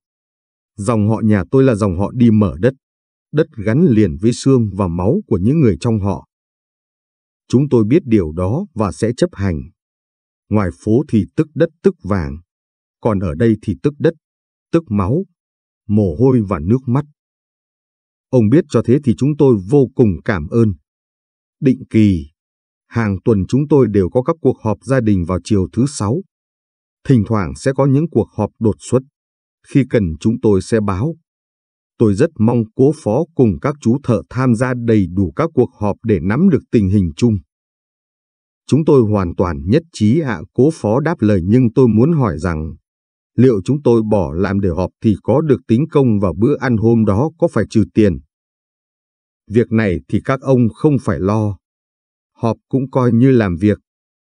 Dòng họ nhà tôi là dòng họ đi mở đất, đất gắn liền với xương và máu của những người trong họ. Chúng tôi biết điều đó và sẽ chấp hành. Ngoài phố thì tức đất tức vàng, còn ở đây thì tức đất, tức máu, mồ hôi và nước mắt. Ông biết cho thế thì chúng tôi vô cùng cảm ơn. Định kỳ, hàng tuần chúng tôi đều có các cuộc họp gia đình vào chiều thứ sáu. Thỉnh thoảng sẽ có những cuộc họp đột xuất. Khi cần chúng tôi sẽ báo. Tôi rất mong cố phó cùng các chú thợ tham gia đầy đủ các cuộc họp để nắm được tình hình chung. Chúng tôi hoàn toàn nhất trí ạ, cố phó đáp lời, nhưng tôi muốn hỏi rằng liệu chúng tôi bỏ làm để họp thì có được tính công vào bữa ăn hôm đó, có phải trừ tiền? Việc này thì các ông không phải lo. Họp cũng coi như làm việc,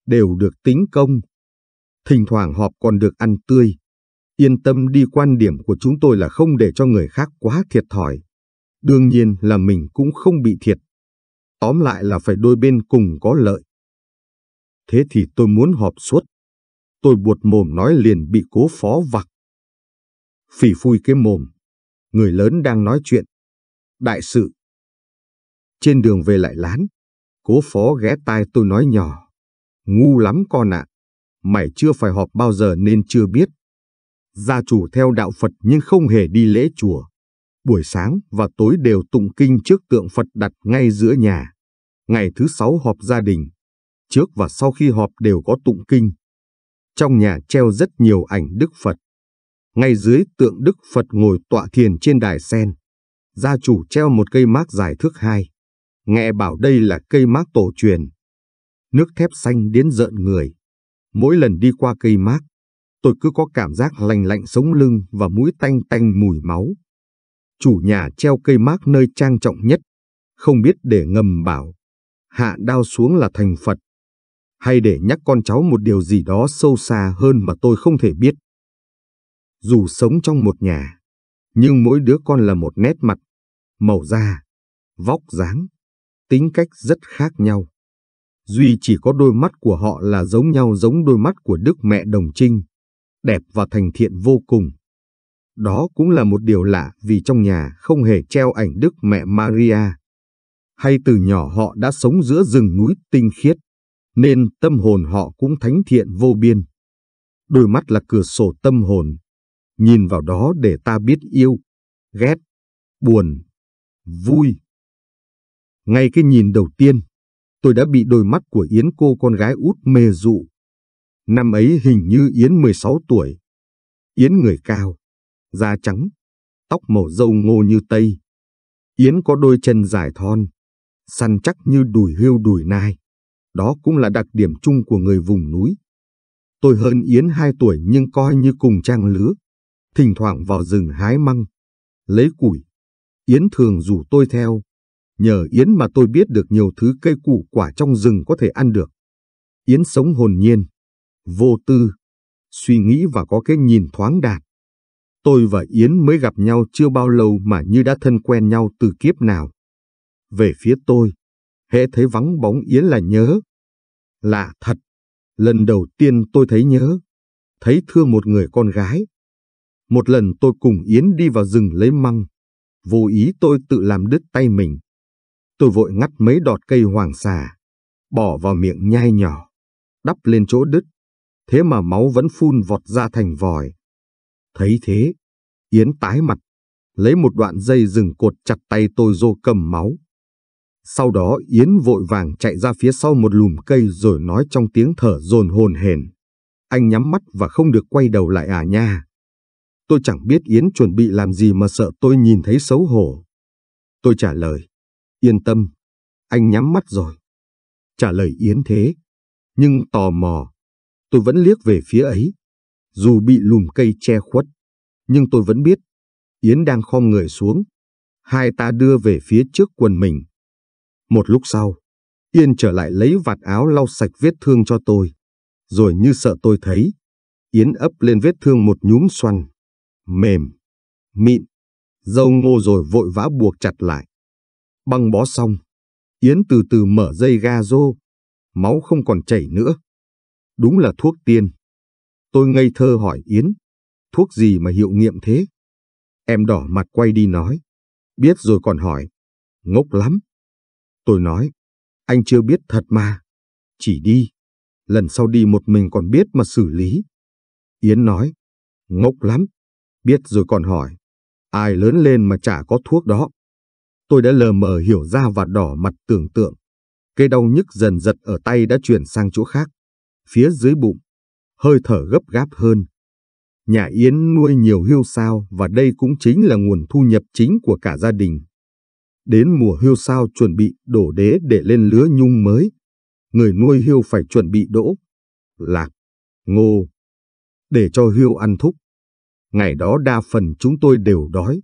đều được tính công. Thỉnh thoảng họp còn được ăn tươi. Yên tâm đi, quan điểm của chúng tôi là không để cho người khác quá thiệt thòi. Đương nhiên là mình cũng không bị thiệt. Tóm lại là phải đôi bên cùng có lợi. Thế thì tôi muốn họp suốt. Tôi buột mồm nói liền bị cố phó vặc. Phỉ phui cái mồm, người lớn đang nói chuyện. Đại sự. Trên đường về lại lán, cố phó ghé tai tôi nói nhỏ: "Ngu lắm con ạ, à. Mày chưa phải họp bao giờ nên chưa biết. Gia chủ theo đạo Phật nhưng không hề đi lễ chùa. Buổi sáng và tối đều tụng kinh trước tượng Phật đặt ngay giữa nhà. Ngày thứ sáu họp gia đình, trước và sau khi họp đều có tụng kinh. Trong nhà treo rất nhiều ảnh Đức Phật. Ngay dưới tượng Đức Phật ngồi tọa thiền trên đài sen. Gia chủ treo một cây mác dài thước hai. Nghe bảo đây là cây mác tổ truyền. Nước thép xanh đến rợn người. Mỗi lần đi qua cây mác, tôi cứ có cảm giác lành lạnh sống lưng và mũi tanh tanh mùi máu. Chủ nhà treo cây mác nơi trang trọng nhất, không biết để ngầm bảo hạ đao xuống là thành Phật, hay để nhắc con cháu một điều gì đó sâu xa hơn mà tôi không thể biết. Dù sống trong một nhà, nhưng mỗi đứa con là một nét mặt, màu da, vóc dáng, tính cách rất khác nhau. Duy chỉ có đôi mắt của họ là giống nhau, giống đôi mắt của Đức Mẹ Đồng Trinh, đẹp và thành thiện vô cùng. Đó cũng là một điều lạ vì trong nhà không hề treo ảnh Đức Mẹ Maria. Hay từ nhỏ họ đã sống giữa rừng núi tinh khiết, nên tâm hồn họ cũng thánh thiện vô biên. Đôi mắt là cửa sổ tâm hồn, nhìn vào đó để ta biết yêu, ghét, buồn, vui. Ngay cái nhìn đầu tiên, tôi đã bị đôi mắt của Yến cô con gái út mê dụ. Năm ấy hình như Yến mười sáu tuổi. Yến người cao, da trắng, tóc màu râu ngô như tây. Yến có đôi chân dài thon, săn chắc như đùi hươu đùi nai. Đó cũng là đặc điểm chung của người vùng núi. Tôi hơn Yến hai tuổi nhưng coi như cùng trang lứa. thỉnh thoảng vào rừng hái măng, lấy củi. Yến thường rủ tôi theo, nhờ Yến mà tôi biết được nhiều thứ cây củ quả trong rừng có thể ăn được. Yến sống hồn nhiên, vô tư, suy nghĩ và có cái nhìn thoáng đạt. Tôi và Yến mới gặp nhau chưa bao lâu mà như đã thân quen nhau từ kiếp nào. Về phía tôi, hễ thấy vắng bóng Yến là nhớ. Lạ thật, lần đầu tiên tôi thấy nhớ, thấy thương một người con gái. Một lần tôi cùng Yến đi vào rừng lấy măng, vô ý tôi tự làm đứt tay mình. Tôi vội ngắt mấy đọt cây hoàng xà, bỏ vào miệng nhai nhỏ, đắp lên chỗ đứt, thế mà máu vẫn phun vọt ra thành vòi. Thấy thế, Yến tái mặt, lấy một đoạn dây rừng cột chặt tay tôi rồi cầm máu. Sau đó Yến vội vàng chạy ra phía sau một lùm cây rồi nói trong tiếng thở dồn hồn hển: "Anh nhắm mắt và không được quay đầu lại à nha." Tôi chẳng biết Yến chuẩn bị làm gì mà sợ tôi nhìn thấy xấu hổ. Tôi trả lời: "Yên tâm, anh nhắm mắt rồi." Trả lời Yến thế, nhưng tò mò, tôi vẫn liếc về phía ấy. Dù bị lùm cây che khuất, nhưng tôi vẫn biết Yến đang khom người xuống, hai ta đưa về phía trước quần mình. Một lúc sau, Yến trở lại lấy vạt áo lau sạch vết thương cho tôi, rồi như sợ tôi thấy, Yến ấp lên vết thương một nhúm xoăn, mềm, mịn, dâu ngô rồi vội vã buộc chặt lại. Băng bó xong, Yến từ từ mở dây ga rô, máu không còn chảy nữa. Đúng là thuốc tiên. Tôi ngây thơ hỏi Yến: "Thuốc gì mà hiệu nghiệm thế?" Em đỏ mặt quay đi nói: "Biết rồi còn hỏi, ngốc lắm." Tôi nói: "Anh chưa biết thật mà, chỉ đi, lần sau đi một mình còn biết mà xử lý." Yến nói: "Ngốc lắm, biết rồi còn hỏi, ai lớn lên mà chả có thuốc đó." Tôi đã lờ mờ hiểu ra và đỏ mặt tưởng tượng. Cái đau nhức dần dật ở tay đã chuyển sang chỗ khác, phía dưới bụng. Hơi thở gấp gáp hơn. Nhà Yến nuôi nhiều hươu sao và đây cũng chính là nguồn thu nhập chính của cả gia đình. Đến mùa hươu sao chuẩn bị đổ đế để lên lứa nhung mới, người nuôi hươu phải chuẩn bị đỗ, lạc, ngô để cho hươu ăn thúc. Ngày đó đa phần chúng tôi đều đói,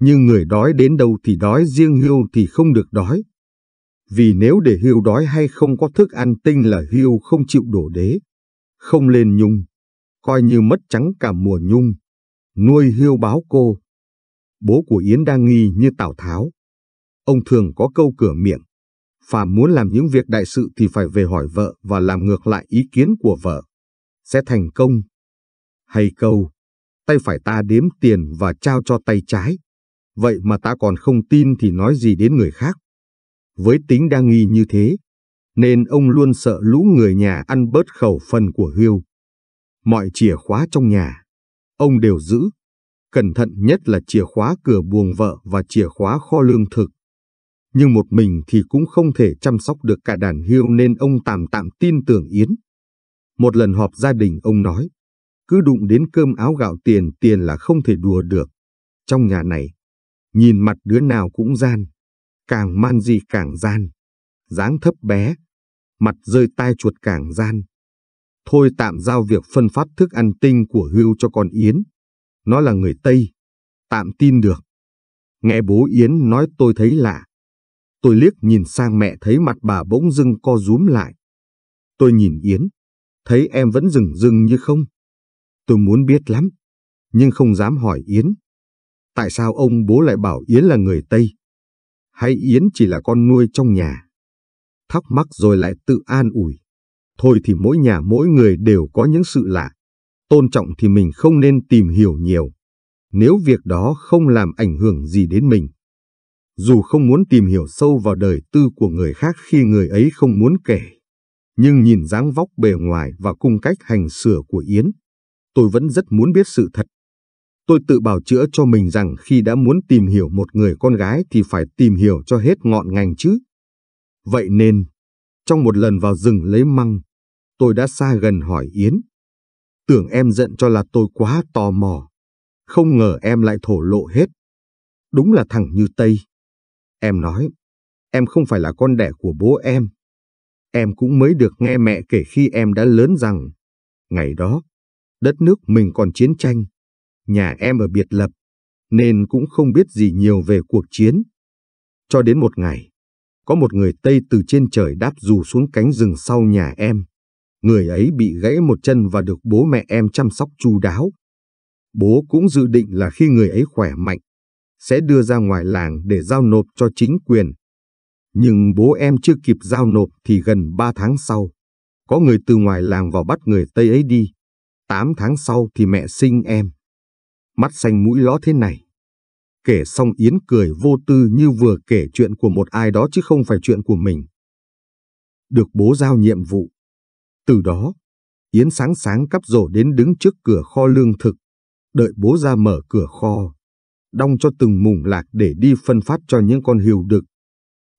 nhưng người đói đến đâu thì đói, riêng hươu thì không được đói. Vì nếu để hươu đói hay không có thức ăn tinh là hươu không chịu đổ đế, không lên nhung, coi như mất trắng cả mùa nhung, nuôi hươu báo cô. Bố của Yến đang nghi như Tào Tháo. Ông thường có câu cửa miệng, phàm muốn làm những việc đại sự thì phải về hỏi vợ và làm ngược lại ý kiến của vợ, sẽ thành công. Hay câu, tay phải ta đếm tiền và trao cho tay trái, vậy mà ta còn không tin thì nói gì đến người khác. Với tính đang nghi như thế, nên ông luôn sợ lũ người nhà ăn bớt khẩu phần của hươu. Mọi chìa khóa trong nhà, ông đều giữ, cẩn thận nhất là chìa khóa cửa buồng vợ và chìa khóa kho lương thực. Nhưng một mình thì cũng không thể chăm sóc được cả đàn hươu nên ông tạm tạm tin tưởng Yến. Một lần họp gia đình ông nói, cứ đụng đến cơm áo gạo tiền, tiền là không thể đùa được. Trong nhà này, nhìn mặt đứa nào cũng gian, càng man gì càng gian, dáng thấp bé, mặt rơi tai chuột càng gian. Thôi tạm giao việc phân phát thức ăn tinh của hươu cho con Yến. Nó là người Tây, tạm tin được. Nghe bố Yến nói tôi thấy lạ. Tôi liếc nhìn sang mẹ thấy mặt bà bỗng dưng co rúm lại. Tôi nhìn Yến, thấy em vẫn rừng rừng như không. Tôi muốn biết lắm, nhưng không dám hỏi Yến. Tại sao ông bố lại bảo Yến là người Tây? Hay Yến chỉ là con nuôi trong nhà? Thắc mắc rồi lại tự an ủi. Thôi thì mỗi nhà mỗi người đều có những sự lạ. Tôn trọng thì mình không nên tìm hiểu nhiều, nếu việc đó không làm ảnh hưởng gì đến mình. Dù không muốn tìm hiểu sâu vào đời tư của người khác khi người ấy không muốn kể, nhưng nhìn dáng vóc bề ngoài và cung cách hành xử của Yến, tôi vẫn rất muốn biết sự thật. Tôi tự bào chữa cho mình rằng khi đã muốn tìm hiểu một người con gái thì phải tìm hiểu cho hết ngọn ngành chứ. Vậy nên, trong một lần vào rừng lấy măng, tôi đã xa gần hỏi Yến. Tưởng em giận cho là tôi quá tò mò, không ngờ em lại thổ lộ hết. Đúng là thằng như Tây. Em nói, em không phải là con đẻ của bố em. Em cũng mới được nghe mẹ kể khi em đã lớn rằng, ngày đó, đất nước mình còn chiến tranh, nhà em ở biệt lập, nên cũng không biết gì nhiều về cuộc chiến. Cho đến một ngày, có một người Tây từ trên trời đáp dù xuống cánh rừng sau nhà em. Người ấy bị gãy một chân và được bố mẹ em chăm sóc chu đáo. Bố cũng dự định là khi người ấy khỏe mạnh, sẽ đưa ra ngoài làng để giao nộp cho chính quyền. Nhưng bố em chưa kịp giao nộp thì gần ba tháng sau, có người từ ngoài làng vào bắt người Tây ấy đi. tám tháng sau thì mẹ sinh em. Mắt xanh mũi ló thế này. Kể xong Yến cười vô tư như vừa kể chuyện của một ai đó chứ không phải chuyện của mình. Được bố giao nhiệm vụ. Từ đó, Yến sáng sáng cắp rổ đến đứng trước cửa kho lương thực, đợi bố ra mở cửa kho, đong cho từng mùng lạc để đi phân phát cho những con hươu đực.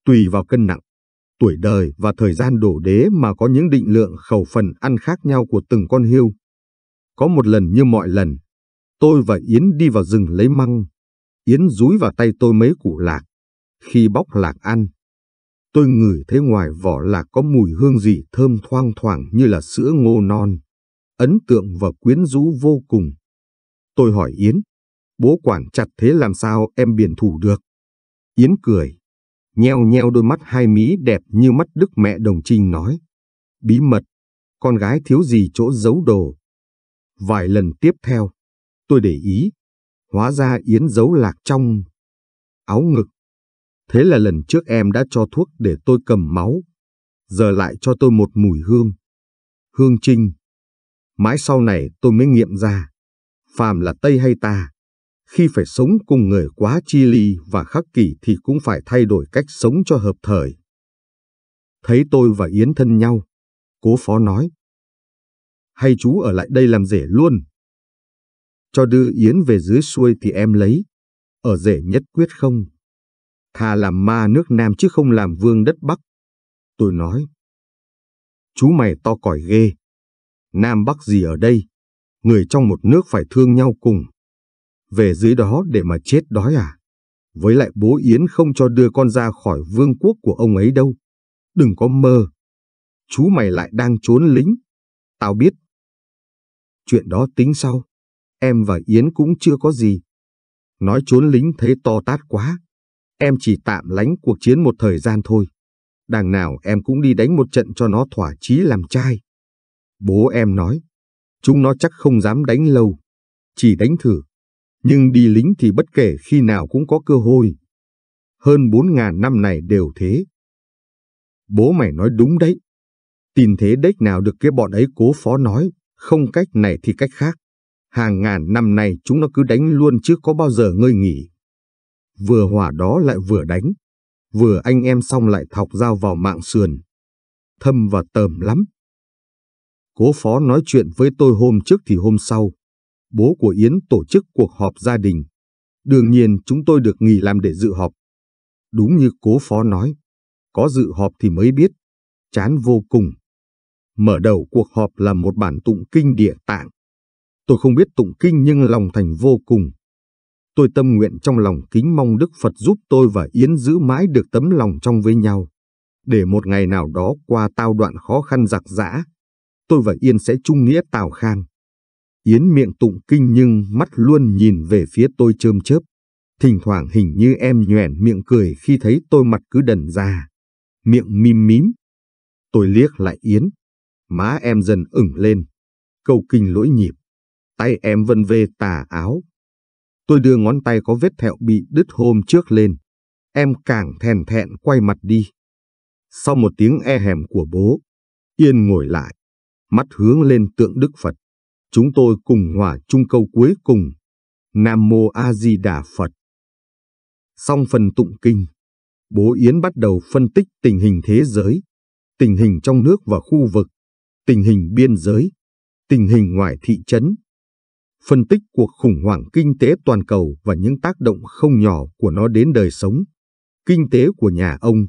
Tùy vào cân nặng, tuổi đời và thời gian đổ đế mà có những định lượng khẩu phần ăn khác nhau của từng con hươu. Có một lần như mọi lần, tôi và Yến đi vào rừng lấy măng. Yến dúi vào tay tôi mấy củ lạc. Khi bóc lạc ăn, tôi ngửi thấy ngoài vỏ lạc có mùi hương gì thơm thoang thoảng như là sữa ngô non. Ấn tượng và quyến rũ vô cùng. Tôi hỏi Yến, bố quản chặt thế làm sao em biển thủ được? Yến cười, nheo nheo đôi mắt hai mí đẹp như mắt Đức Mẹ Đồng Trinh nói. Bí mật, con gái thiếu gì chỗ giấu đồ. Vài lần tiếp theo, tôi để ý, hóa ra Yến giấu lạc trong áo ngực. Thế là lần trước em đã cho thuốc để tôi cầm máu, giờ lại cho tôi một mùi hương. Hương trinh. Mãi sau này tôi mới nghiệm ra, phàm là Tây hay ta, khi phải sống cùng người quá chi ly và khắc kỷ thì cũng phải thay đổi cách sống cho hợp thời. Thấy tôi và Yến thân nhau, Cố Phó nói, hay chú ở lại đây làm rể luôn. Cho đưa Yến về dưới xuôi thì em lấy, ở rể nhất quyết không. Thà làm ma nước Nam chứ không làm vương đất Bắc. Tôi nói, chú mày to còi ghê, Nam Bắc gì ở đây, người trong một nước phải thương nhau cùng. Về dưới đó để mà chết đói à? Với lại bố Yến không cho đưa con ra khỏi vương quốc của ông ấy đâu. Đừng có mơ. Chú mày lại đang trốn lính. Tao biết. Chuyện đó tính sau. Em và Yến cũng chưa có gì. Nói trốn lính thấy to tát quá. Em chỉ tạm lánh cuộc chiến một thời gian thôi. Đằng nào em cũng đi đánh một trận cho nó thỏa chí làm trai. Bố em nói, chúng nó chắc không dám đánh lâu. Chỉ đánh thử. Nhưng đi lính thì bất kể khi nào cũng có cơ hội. Hơn bốn ngàn năm này đều thế. Bố mày nói đúng đấy. Tin thế đếch nào được cái bọn ấy. Cố Phó nói, không cách này thì cách khác. Hàng ngàn năm nay chúng nó cứ đánh luôn chứ có bao giờ ngơi nghỉ. Vừa hỏa đó lại vừa đánh. Vừa anh em xong lại thọc dao vào mạng sườn. Thâm và tờm lắm. Cố Phó nói chuyện với tôi hôm trước thì hôm sau, bố của Yến tổ chức cuộc họp gia đình. Đương nhiên chúng tôi được nghỉ làm để dự họp. Đúng như Cố Phó nói, có dự họp thì mới biết. Chán vô cùng. Mở đầu cuộc họp là một bản tụng kinh Địa Tạng. Tôi không biết tụng kinh nhưng lòng thành vô cùng. Tôi tâm nguyện trong lòng kính mong Đức Phật giúp tôi và Yến giữ mãi được tấm lòng trong với nhau. Để một ngày nào đó qua tao đoạn khó khăn giặc giã, tôi và Yến sẽ chung nghĩa tào khang. Yến miệng tụng kinh nhưng mắt luôn nhìn về phía tôi chớm chớp. Thỉnh thoảng hình như em nhoẻn miệng cười khi thấy tôi mặt cứ đần ra. Miệng mím mím. Tôi liếc lại Yến. Má em dần ửng lên. Câu kinh lỗi nhịp. Tay em vân vê tà áo. Tôi đưa ngón tay có vết thẹo bị đứt hôm trước lên. Em càng thèn thẹn quay mặt đi. Sau một tiếng e hèm của bố, Yến ngồi lại. Mắt hướng lên tượng Đức Phật. Chúng tôi cùng hòa chung câu cuối cùng, Nam Mô A Di Đà Phật. Xong phần tụng kinh, bố Yến bắt đầu phân tích tình hình thế giới, tình hình trong nước và khu vực, tình hình biên giới, tình hình ngoài thị trấn, phân tích cuộc khủng hoảng kinh tế toàn cầu và những tác động không nhỏ của nó đến đời sống, kinh tế của nhà ông.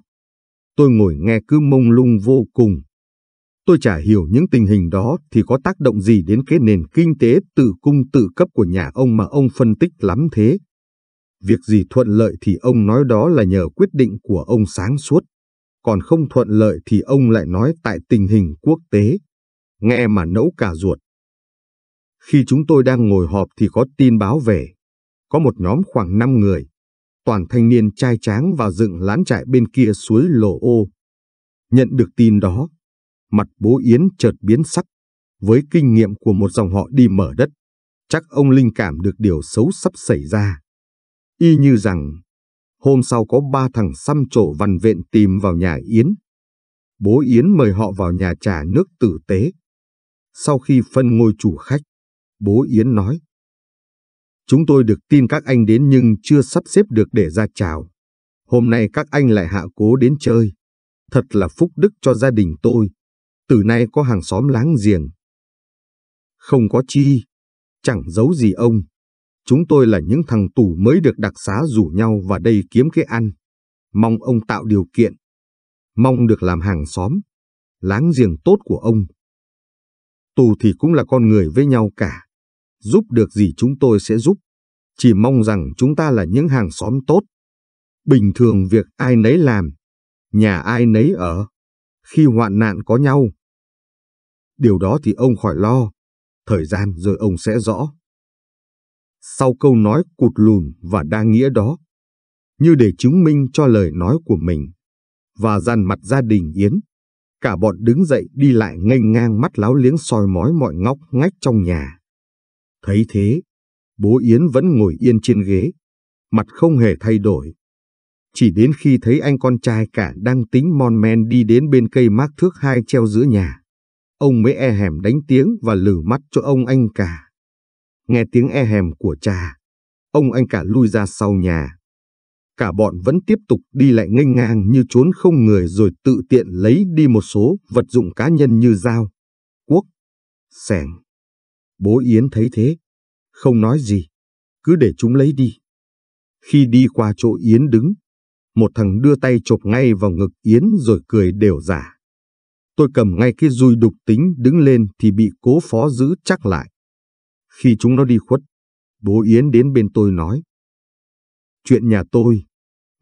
Tôi ngồi nghe cứ mông lung vô cùng. Tôi chả hiểu những tình hình đó thì có tác động gì đến cái nền kinh tế tự cung tự cấp của nhà ông mà ông phân tích lắm thế. Việc gì thuận lợi thì ông nói đó là nhờ quyết định của ông sáng suốt. Còn không thuận lợi thì ông lại nói tại tình hình quốc tế. Nghe mà nẫu cả ruột. Khi chúng tôi đang ngồi họp thì có tin báo về. Có một nhóm khoảng năm người, toàn thanh niên trai tráng vào dựng lán trại bên kia suối Lồ Ô. Nhận được tin đó, mặt Bố Yến chợt biến sắc. Với kinh nghiệm của một dòng họ đi mở đất, chắc ông linh cảm được điều xấu sắp xảy ra. Y như rằng, hôm sau có ba thằng xăm trổ vằn vện tìm vào nhà Yến. Bố Yến mời họ vào nhà trà nước tử tế. Sau khi phân ngôi chủ khách, Bố Yến nói: Chúng tôi được tin các anh đến nhưng chưa sắp xếp được để ra chào. Hôm nay các anh lại hạ cố đến chơi. Thật là phúc đức cho gia đình tôi. Từ nay có hàng xóm láng giềng. Không có chi. Chẳng giấu gì ông. Chúng tôi là những thằng tù mới được đặc xá rủ nhau vào đây kiếm cái ăn. Mong ông tạo điều kiện. Mong được làm hàng xóm, láng giềng tốt của ông. Tù thì cũng là con người với nhau cả. Giúp được gì chúng tôi sẽ giúp. Chỉ mong rằng chúng ta là những hàng xóm tốt. Bình thường việc ai nấy làm, nhà ai nấy ở. Khi hoạn nạn có nhau. Điều đó thì ông khỏi lo. Thời gian rồi ông sẽ rõ. Sau câu nói cụt lùn và đa nghĩa đó, như để chứng minh cho lời nói của mình và dằn mặt gia đình Yến, cả bọn đứng dậy đi lại nghênh ngang, mắt láo liếng soi mói mọi ngóc ngách trong nhà. Thấy thế, Bố Yến vẫn ngồi yên trên ghế, mặt không hề thay đổi. Chỉ đến khi thấy anh con trai cả đang tính mon men đi đến bên cây mác thước hai treo giữa nhà, ông mới e hèm đánh tiếng và lử mắt cho ông anh cả. Nghe tiếng e hèm của cha, ông anh cả lui ra sau nhà. Cả bọn vẫn tiếp tục đi lại nghênh ngang như trốn không người, rồi tự tiện lấy đi một số vật dụng cá nhân như dao, cuốc, xẻng. Bố Yến thấy thế, không nói gì, cứ để chúng lấy đi. Khi đi qua chỗ Yến đứng, một thằng đưa tay chộp ngay vào ngực Yến rồi cười đều giả. Tôi cầm ngay cái dùi đục tính đứng lên thì bị Cố Phó giữ chắc lại. Khi chúng nó đi khuất, Bố Yến đến bên tôi nói: Chuyện nhà tôi,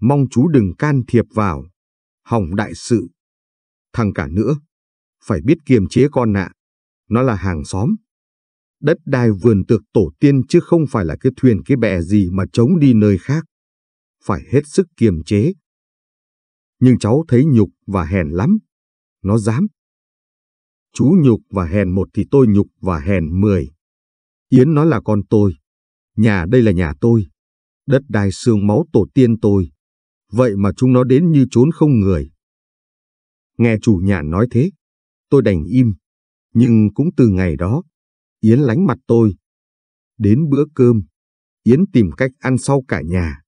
mong chú đừng can thiệp vào, hỏng đại sự. Thằng cả nữa, phải biết kiềm chế con ạ, nó là hàng xóm. Đất đai vườn tược tổ tiên chứ không phải là cái thuyền cái bè gì mà chống đi nơi khác. Phải hết sức kiềm chế. Nhưng cháu thấy nhục và hèn lắm. Nó dám. Chú nhục và hèn một thì tôi nhục và hèn mười. Yến nó là con tôi. Nhà đây là nhà tôi. Đất đai xương máu tổ tiên tôi. Vậy mà chúng nó đến như trốn không người. Nghe chủ nhà nói thế, tôi đành im. Nhưng cũng từ ngày đó, Yến lánh mặt tôi. Đến bữa cơm, Yến tìm cách ăn sau cả nhà.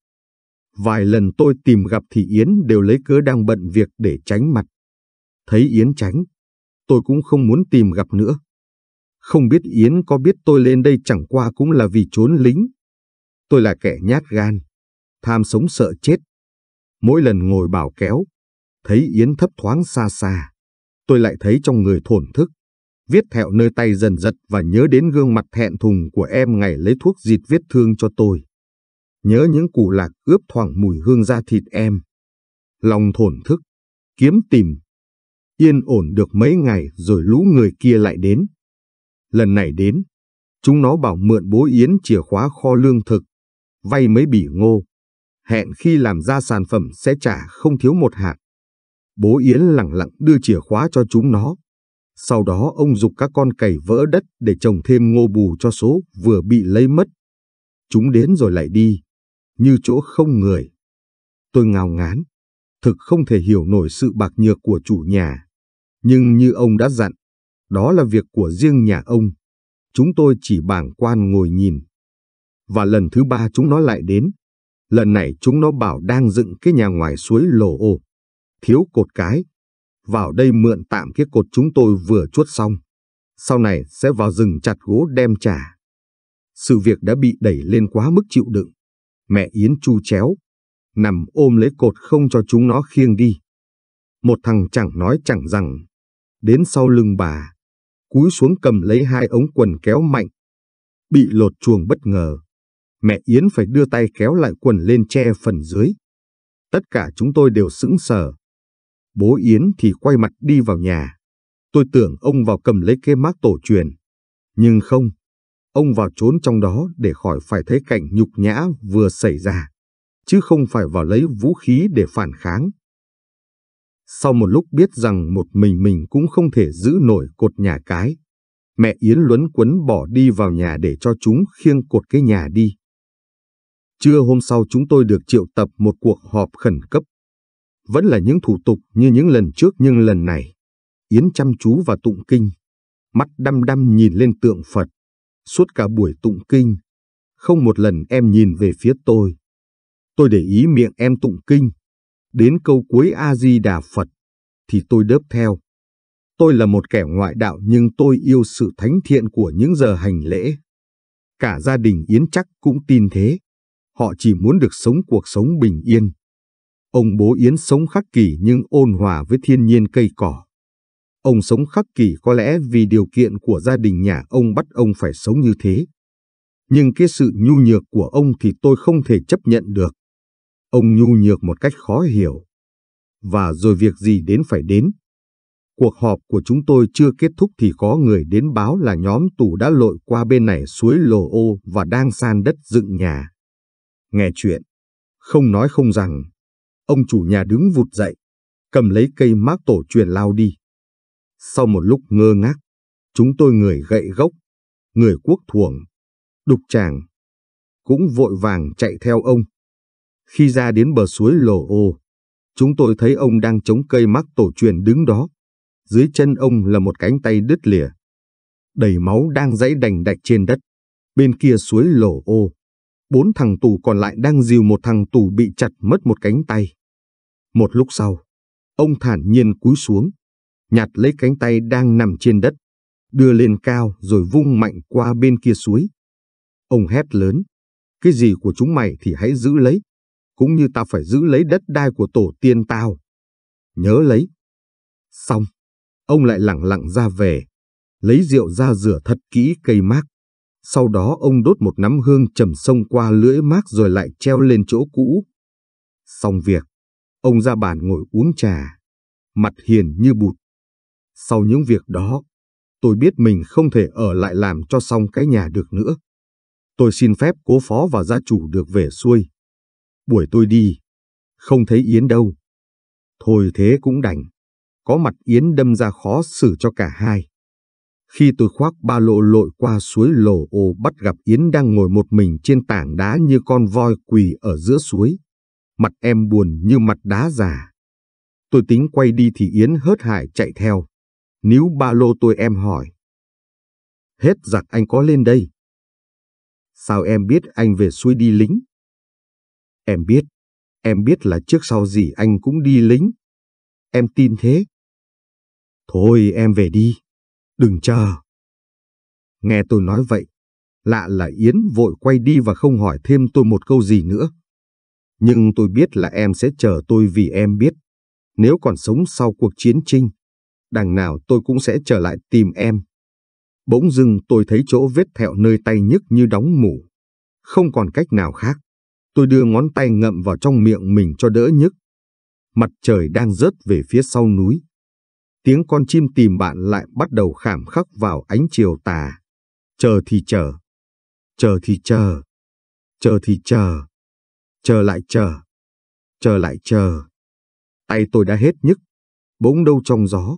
Vài lần tôi tìm gặp thì Yến đều lấy cớ đang bận việc để tránh mặt. Thấy Yến tránh, tôi cũng không muốn tìm gặp nữa. Không biết Yến có biết tôi lên đây chẳng qua cũng là vì trốn lính. Tôi là kẻ nhát gan, tham sống sợ chết. Mỗi lần ngồi bảo kéo, thấy Yến thấp thoáng xa xa, tôi lại thấy trong người thổn thức. Vết thẹo nơi tay dần giật và nhớ đến gương mặt thẹn thùng của em ngày lấy thuốc dịt vết thương cho tôi. Nhớ những củ lạc ướp thoảng mùi hương da thịt em. Lòng thổn thức, kiếm tìm. Yên ổn được mấy ngày rồi lũ người kia lại đến. Lần này đến, chúng nó bảo mượn Bố Yến chìa khóa kho lương thực, vay mấy bỉ ngô, hẹn khi làm ra sản phẩm sẽ trả không thiếu một hạt. Bố Yến lẳng lặng đưa chìa khóa cho chúng nó. Sau đó ông giục các con cày vỡ đất để trồng thêm ngô bù cho số vừa bị lấy mất. Chúng đến rồi lại đi, như chỗ không người. Tôi ngao ngán, thực không thể hiểu nổi sự bạc nhược của chủ nhà. Nhưng như ông đã dặn, đó là việc của riêng nhà ông. Chúng tôi chỉ bàng quan ngồi nhìn. Và lần thứ ba chúng nó lại đến. Lần này chúng nó bảo đang dựng cái nhà ngoài suối Lồ Ô. Thiếu cột cái. Vào đây mượn tạm cái cột chúng tôi vừa chuốt xong. Sau này sẽ vào rừng chặt gỗ đem trả. Sự việc đã bị đẩy lên quá mức chịu đựng. Mẹ Yến chu chéo, nằm ôm lấy cột không cho chúng nó khiêng đi. Một thằng chẳng nói chẳng rằng, đến sau lưng bà, cúi xuống cầm lấy hai ống quần kéo mạnh. Bị lột chuồng bất ngờ, mẹ Yến phải đưa tay kéo lại quần lên che phần dưới. Tất cả chúng tôi đều sững sờ. Bố Yến thì quay mặt đi vào nhà. Tôi tưởng ông vào cầm lấy cái mác tổ truyền. Nhưng không, ông vào trốn trong đó để khỏi phải thấy cảnh nhục nhã vừa xảy ra, chứ không phải vào lấy vũ khí để phản kháng. Sau một lúc biết rằng một mình mình cũng không thể giữ nổi cột nhà cái, mẹ Yến luống quấn bỏ đi vào nhà để cho chúng khiêng cột cái nhà đi. Trưa hôm sau chúng tôi được triệu tập một cuộc họp khẩn cấp. Vẫn là những thủ tục như những lần trước, nhưng lần này Yến chăm chú và tụng kinh, mắt đăm đăm nhìn lên tượng Phật. Suốt cả buổi tụng kinh, không một lần em nhìn về phía tôi. Tôi để ý miệng em tụng kinh, đến câu cuối A-di-đà Phật thì tôi đớp theo. Tôi là một kẻ ngoại đạo nhưng tôi yêu sự thánh thiện của những giờ hành lễ. Cả gia đình Yến chắc cũng tin thế. Họ chỉ muốn được sống cuộc sống bình yên. Ông bố Yến sống khắc kỷ nhưng ôn hòa với thiên nhiên cây cỏ. Ông sống khắc kỷ có lẽ vì điều kiện của gia đình nhà ông bắt ông phải sống như thế. Nhưng cái sự nhu nhược của ông thì tôi không thể chấp nhận được. Ông nhu nhược một cách khó hiểu. Và rồi việc gì đến phải đến. Cuộc họp của chúng tôi chưa kết thúc thì có người đến báo là nhóm tù đã lội qua bên này suối Lồ Ô và đang san đất dựng nhà. Nghe chuyện, không nói không rằng, ông chủ nhà đứng vụt dậy, cầm lấy cây mác tổ truyền lao đi. Sau một lúc ngơ ngác, chúng tôi người gậy gốc, người cuốc thuồng, đục tràng, cũng vội vàng chạy theo ông. Khi ra đến bờ suối Lồ Ô, chúng tôi thấy ông đang chống cây mác tổ truyền đứng đó. Dưới chân ông là một cánh tay đứt lìa, đầy máu đang giãy đành đạch trên đất. Bên kia suối Lồ Ô, bốn thằng tù còn lại đang dìu một thằng tù bị chặt mất một cánh tay. Một lúc sau, ông thản nhiên cúi xuống, nhặt lấy cánh tay đang nằm trên đất, đưa lên cao rồi vung mạnh qua bên kia suối. Ông hét lớn, cái gì của chúng mày thì hãy giữ lấy, cũng như tao phải giữ lấy đất đai của tổ tiên tao. Nhớ lấy. Xong, ông lại lẳng lặng ra về, lấy rượu ra rửa thật kỹ cây mác. Sau đó ông đốt một nắm hương trầm xông qua lưỡi mác rồi lại treo lên chỗ cũ. Xong việc, ông ra bàn ngồi uống trà, mặt hiền như bụt. Sau những việc đó, tôi biết mình không thể ở lại làm cho xong cái nhà được nữa. Tôi xin phép cố phó và gia chủ được về xuôi. Buổi tôi đi, không thấy Yến đâu. Thôi thế cũng đành, có mặt Yến đâm ra khó xử cho cả hai. Khi tôi khoác ba lô lội qua suối Lồ Ô bắt gặp Yến đang ngồi một mình trên tảng đá như con voi quỳ ở giữa suối. Mặt em buồn như mặt đá già. Tôi tính quay đi thì Yến hớt hải chạy theo, níu ba lô tôi em hỏi. Hết giặc anh có lên đây? Sao em biết anh về xuôi đi lính? Em biết, em biết là trước sau gì anh cũng đi lính. Em tin thế. Thôi em về đi, đừng chờ. Nghe tôi nói vậy, lạ là Yến vội quay đi và không hỏi thêm tôi một câu gì nữa. Nhưng tôi biết là em sẽ chờ tôi vì em biết, nếu còn sống sau cuộc chiến tranh, đằng nào tôi cũng sẽ trở lại tìm em. Bỗng dưng tôi thấy chỗ vết thẹo nơi tay nhức như đóng mủ. Không còn cách nào khác, tôi đưa ngón tay ngậm vào trong miệng mình cho đỡ nhức. Mặt trời đang rớt về phía sau núi. Tiếng con chim tìm bạn lại bắt đầu khảm khắc vào ánh chiều tà. Chờ thì chờ, chờ thì chờ, chờ thì chờ, chờ lại chờ, chờ lại chờ. Tay tôi đã hết nhức, bỗng đâu trong gió,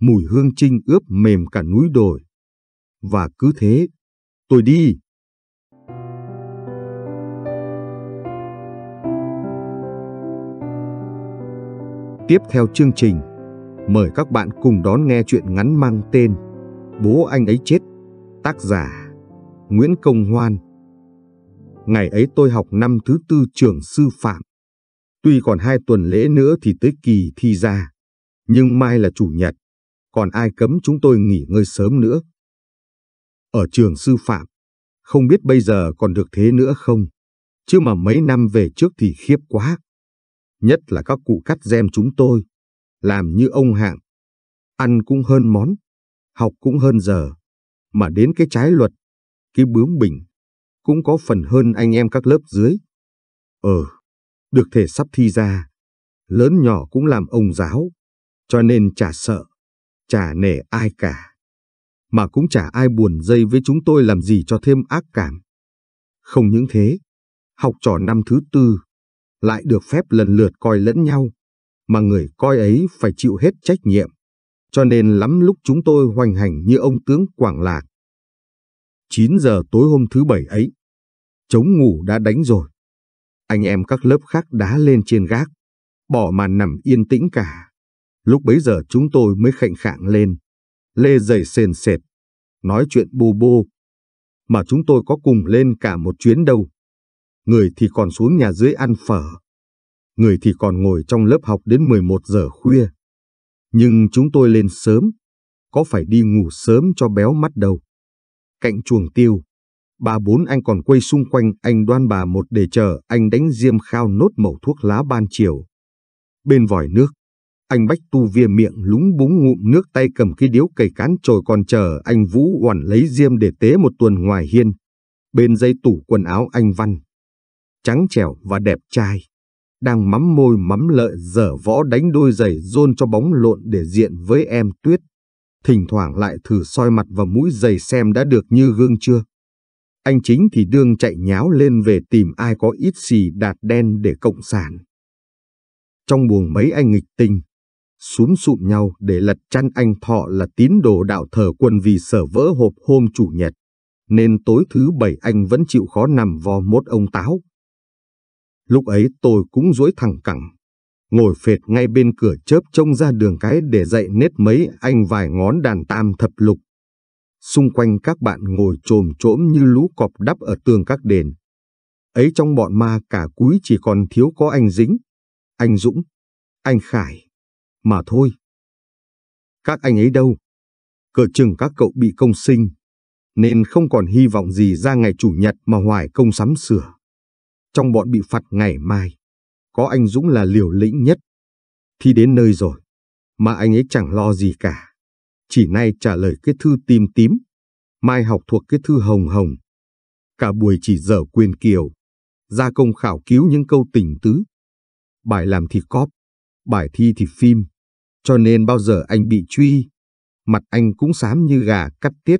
mùi hương trinh ướp mềm cả núi đồi. Và cứ thế, tôi đi. Tiếp theo chương trình, mời các bạn cùng đón nghe chuyện ngắn mang tên Bố Anh Ấy Chết, tác giả Nguyễn Công Hoan. Ngày ấy tôi học năm thứ tư trường sư phạm. Tuy còn hai tuần lễ nữa thì tới kỳ thi ra, nhưng mai là chủ nhật, còn ai cấm chúng tôi nghỉ ngơi sớm nữa. Ở trường sư phạm, không biết bây giờ còn được thế nữa không, chứ mà mấy năm về trước thì khiếp quá. Nhất là các cụ cắt rem chúng tôi, làm như ông Hạng, ăn cũng hơn món, học cũng hơn giờ, mà đến cái trái luật, cái bướng bỉnh, cũng có phần hơn anh em các lớp dưới. Ờ, được thể sắp thi ra, lớn nhỏ cũng làm ông giáo, cho nên chả sợ, chả nể ai cả. mà cũng chả ai buồn dây với chúng tôi làm gì cho thêm ác cảm. Không những thế, học trò năm thứ tư lại được phép lần lượt coi lẫn nhau, mà người coi ấy phải chịu hết trách nhiệm, cho nên lắm lúc chúng tôi hoành hành như ông tướng Quảng Lạc. chín giờ tối hôm thứ bảy ấy, trống ngủ đã đánh rồi. Anh em các lớp khác đá lên trên gác, bỏ mà nằm yên tĩnh cả. Lúc bấy giờ chúng tôi mới khệnh khạng lên, lê giày sền sệt, nói chuyện bô bô. Mà chúng tôi có cùng lên cả một chuyến đâu. Người thì còn xuống nhà dưới ăn phở, người thì còn ngồi trong lớp học đến mười một giờ khuya. Nhưng chúng tôi lên sớm, có phải đi ngủ sớm cho béo mắt đâu. Cạnh chuồng tiêu, ba bốn anh còn quây xung quanh anh Đoan bà một để chờ anh đánh diêm khao nốt mẩu thuốc lá ban chiều. Bên vòi nước, anh Bách Tu via miệng lúng búng ngụm nước, tay cầm cái điếu cày cán chồi còn chờ anh Vũ Oản lấy diêm để tế một tuần ngoài hiên. Bên dây tủ quần áo anh Văn, trắng trẻo và đẹp trai, đang mắm môi mắm lợi dở võ đánh đôi giày rôn cho bóng lộn để diện với em Tuyết. Thỉnh thoảng lại thử soi mặt và mũi giày xem đã được như gương chưa. Anh Chính thì đương chạy nháo lên về tìm ai có ít xì đạt đen để cộng sản. Trong buồng mấy anh nghịch tình, xúm sụm nhau để lật chăn anh Thọ là tín đồ đạo thờ quân vì sở vỡ hộp hôm chủ nhật, nên tối thứ bảy anh vẫn chịu khó nằm vò mốt ông Táo. Lúc ấy tôi cũng duỗi thẳng cẳng, ngồi phệt ngay bên cửa chớp trông ra đường cái để dạy nết mấy anh vài ngón đàn tam thập lục. Xung quanh các bạn ngồi chồm chỗm như lũ cọp đắp ở tường các đền. Ấy trong bọn ma cả cúi chỉ còn thiếu có anh Dính, anh Dũng, anh Khải mà thôi. Các anh ấy đâu? Cờ chừng các cậu bị công sinh, nên không còn hy vọng gì ra ngày chủ nhật mà hoài công sắm sửa. Trong bọn bị phạt ngày mai, có anh Dũng là liều lĩnh nhất. Thi đến nơi rồi, mà anh ấy chẳng lo gì cả. Chỉ nay trả lời cái thư tím tím, mai học thuộc cái thư hồng hồng. Cả buổi chỉ dở quyền kiều, gia công khảo cứu những câu tình tứ. Bài làm thì cóp, bài thi thì phim. Cho nên bao giờ anh bị truy, mặt anh cũng xám như gà cắt tiết.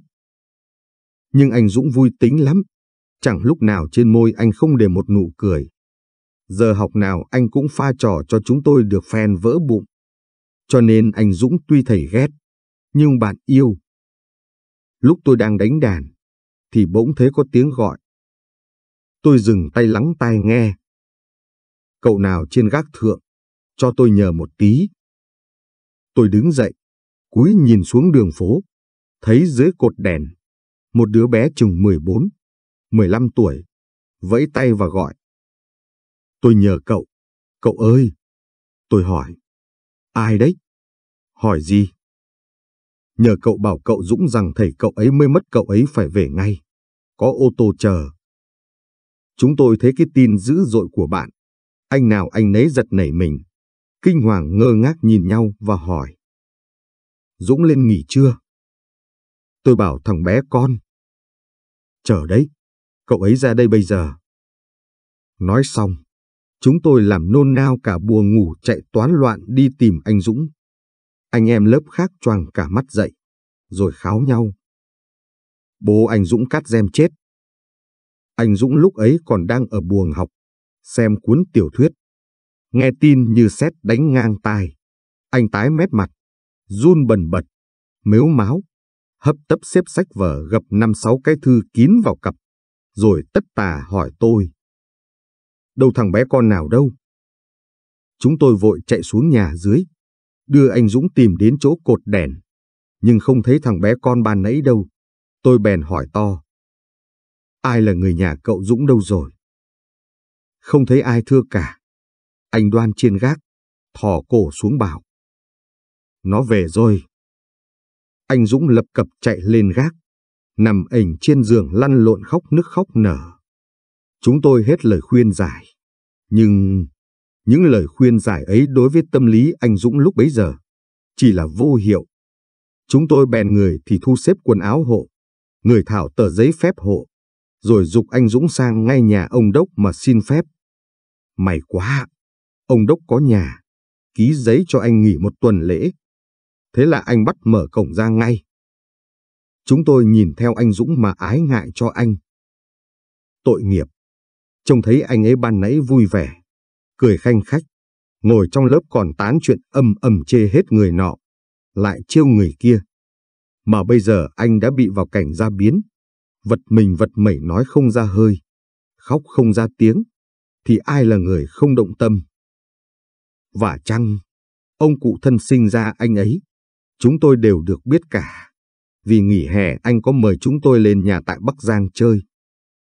Nhưng anh Dũng vui tính lắm, chẳng lúc nào trên môi anh không để một nụ cười. Giờ học nào anh cũng pha trò cho chúng tôi được phen vỡ bụng. Cho nên anh Dũng tuy thầy ghét, nhưng bạn yêu. Lúc tôi đang đánh đàn, thì bỗng thấy có tiếng gọi. Tôi dừng tay lắng tai nghe. Cậu nào trên gác thượng, cho tôi nhờ một tí. Tôi đứng dậy, cúi nhìn xuống đường phố, thấy dưới cột đèn, một đứa bé chừng mười bốn, mười lăm tuổi, vẫy tay và gọi. Tôi nhờ cậu, cậu ơi. Tôi hỏi, ai đấy? Hỏi gì? Nhờ cậu bảo cậu Dũng rằng thầy cậu ấy mới mất, cậu ấy phải về ngay, có ô tô chờ. Chúng tôi thấy cái tin dữ dội của bạn, anh nào anh nấy giật nảy mình, kinh hoàng ngơ ngác nhìn nhau và hỏi. Dũng lên nghỉ chưa? Tôi bảo thằng bé con. Chờ đấy, cậu ấy ra đây bây giờ. Nói xong, chúng tôi làm nôn nao cả buồng ngủ chạy toán loạn đi tìm anh Dũng. Anh em lớp khác choàng cả mắt dậy, rồi kháo nhau. Bố anh Dũng cắt dem chết. Anh Dũng lúc ấy còn đang ở buồng học, xem cuốn tiểu thuyết. Nghe tin như sét đánh ngang tai, anh tái mét mặt, run bần bật, mếu máo, hấp tấp xếp sách vở gập năm sáu cái thư kín vào cặp, rồi tất tà hỏi tôi. Đâu thằng bé con nào đâu? Chúng tôi vội chạy xuống nhà dưới, đưa anh Dũng tìm đến chỗ cột đèn, nhưng không thấy thằng bé con ban nãy đâu. Tôi bèn hỏi to. Ai là người nhà cậu Dũng đâu rồi? Không thấy ai thưa cả. Anh Đoan trên gác, thò cổ xuống bảo. Nó về rồi. Anh Dũng lập cập chạy lên gác, nằm ỉnh trên giường lăn lộn khóc nức khóc nở. Chúng tôi hết lời khuyên giải, nhưng những lời khuyên giải ấy đối với tâm lý anh Dũng lúc bấy giờ chỉ là vô hiệu. Chúng tôi bèn người thì thu xếp quần áo hộ, người thảo tờ giấy phép hộ, rồi giục anh Dũng sang ngay nhà ông Đốc mà xin phép. May quá, ông Đốc có nhà, ký giấy cho anh nghỉ một tuần lễ. Thế là anh bắt mở cổng ra ngay. Chúng tôi nhìn theo anh Dũng mà ái ngại cho anh. Tội nghiệp. Trông thấy anh ấy ban nãy vui vẻ, cười khanh khách, ngồi trong lớp còn tán chuyện âm ầm chê hết người nọ, lại trêu người kia. Mà bây giờ anh đã bị vào cảnh gia biến, vật mình vật mẩy nói không ra hơi, khóc không ra tiếng, thì ai là người không động tâm? Vả chăng, ông cụ thân sinh ra anh ấy, chúng tôi đều được biết cả, vì nghỉ hè anh có mời chúng tôi lên nhà tại Bắc Giang chơi.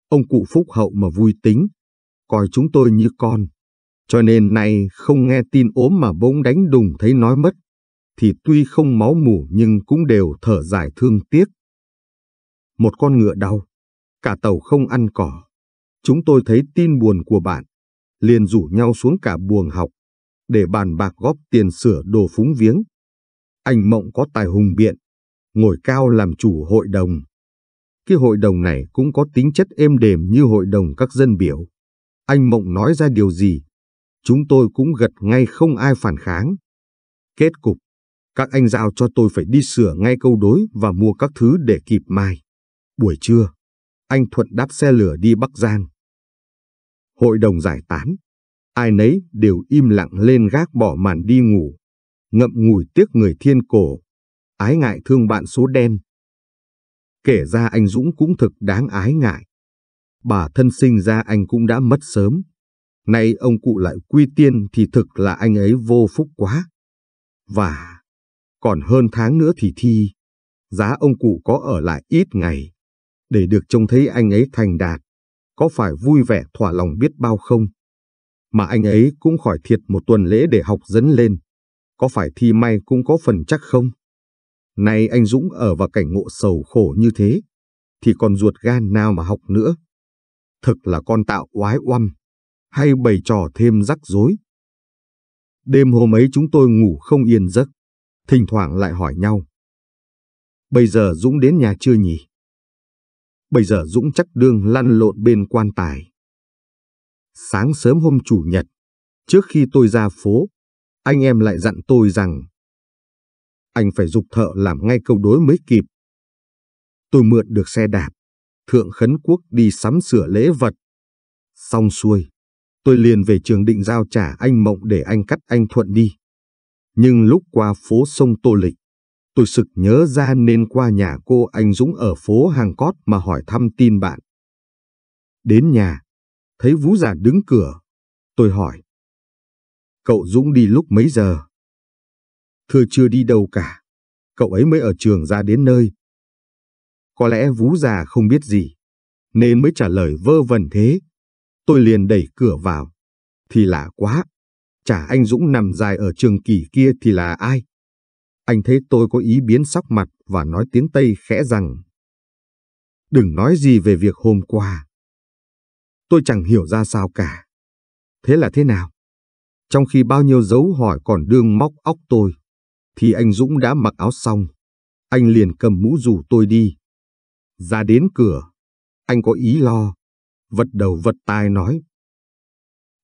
Ông cụ phúc hậu mà vui tính, coi chúng tôi như con, cho nên nay không nghe tin ốm mà bỗng đánh đùng thấy nói mất, thì tuy không máu mủ nhưng cũng đều thở dài thương tiếc. Một con ngựa đau, cả tàu không ăn cỏ, chúng tôi thấy tin buồn của bạn, liền rủ nhau xuống cả buồng học, để bàn bạc góp tiền sửa đồ phúng viếng. Anh Mộng có tài hùng biện, ngồi cao làm chủ hội đồng. Cái hội đồng này cũng có tính chất êm đềm như hội đồng các dân biểu. Anh Mộng nói ra điều gì, chúng tôi cũng gật ngay không ai phản kháng. Kết cục, các anh giao cho tôi phải đi sửa ngay câu đối và mua các thứ để kịp mai. Buổi trưa, anh Thuận đáp xe lửa đi Bắc Giang. Hội đồng giải tán, ai nấy đều im lặng lên gác bỏ màn đi ngủ, ngậm ngùi tiếc người thiên cổ, ái ngại thương bạn số đen. Kể ra anh Dũng cũng thực đáng ái ngại. Bà thân sinh ra anh cũng đã mất sớm. Nay ông cụ lại quy tiên thì thực là anh ấy vô phúc quá. Và còn hơn tháng nữa thì thi. Giá ông cụ có ở lại ít ngày, để được trông thấy anh ấy thành đạt, có phải vui vẻ thỏa lòng biết bao không? Mà anh ấy cũng khỏi thiệt một tuần lễ để học dấn lên, có phải thi may cũng có phần chắc không? Nay anh Dũng ở vào cảnh ngộ sầu khổ như thế, thì còn ruột gan nào mà học nữa? Thực là con tạo oái oăm, hay bày trò thêm rắc rối. Đêm hôm ấy chúng tôi ngủ không yên giấc, thỉnh thoảng lại hỏi nhau. Bây giờ Dũng đến nhà chưa nhỉ? Bây giờ Dũng chắc đương lăn lộn bên quan tài. Sáng sớm hôm Chủ nhật, trước khi tôi ra phố, anh em lại dặn tôi rằng anh phải giục thợ làm ngay câu đối mới kịp. Tôi mượn được xe đạp, thượng khấn quốc đi sắm sửa lễ vật. Xong xuôi, tôi liền về trường định giao trả anh Mộng để anh cắt anh Thuận đi. Nhưng lúc qua phố sông Tô Lịch, tôi sực nhớ ra nên qua nhà cô anh Dũng ở phố Hàng Cót mà hỏi thăm tin bạn. Đến nhà, thấy Vũ Giả đứng cửa, tôi hỏi. Cậu Dũng đi lúc mấy giờ? Thưa chưa đi đâu cả, cậu ấy mới ở trường ra đến nơi. Có lẽ Vũ Già không biết gì, nên mới trả lời vơ vẩn thế. Tôi liền đẩy cửa vào. Thì lạ quá, chả anh Dũng nằm dài ở trường kỷ kia thì là ai? Anh thấy tôi có ý biến sắc mặt và nói tiếng Tây khẽ rằng đừng nói gì về việc hôm qua. Tôi chẳng hiểu ra sao cả. Thế là thế nào? Trong khi bao nhiêu dấu hỏi còn đương móc óc tôi, thì anh Dũng đã mặc áo xong. Anh liền cầm mũ rủ tôi đi. Ra đến cửa, anh có ý lo, vật đầu vật tai nói.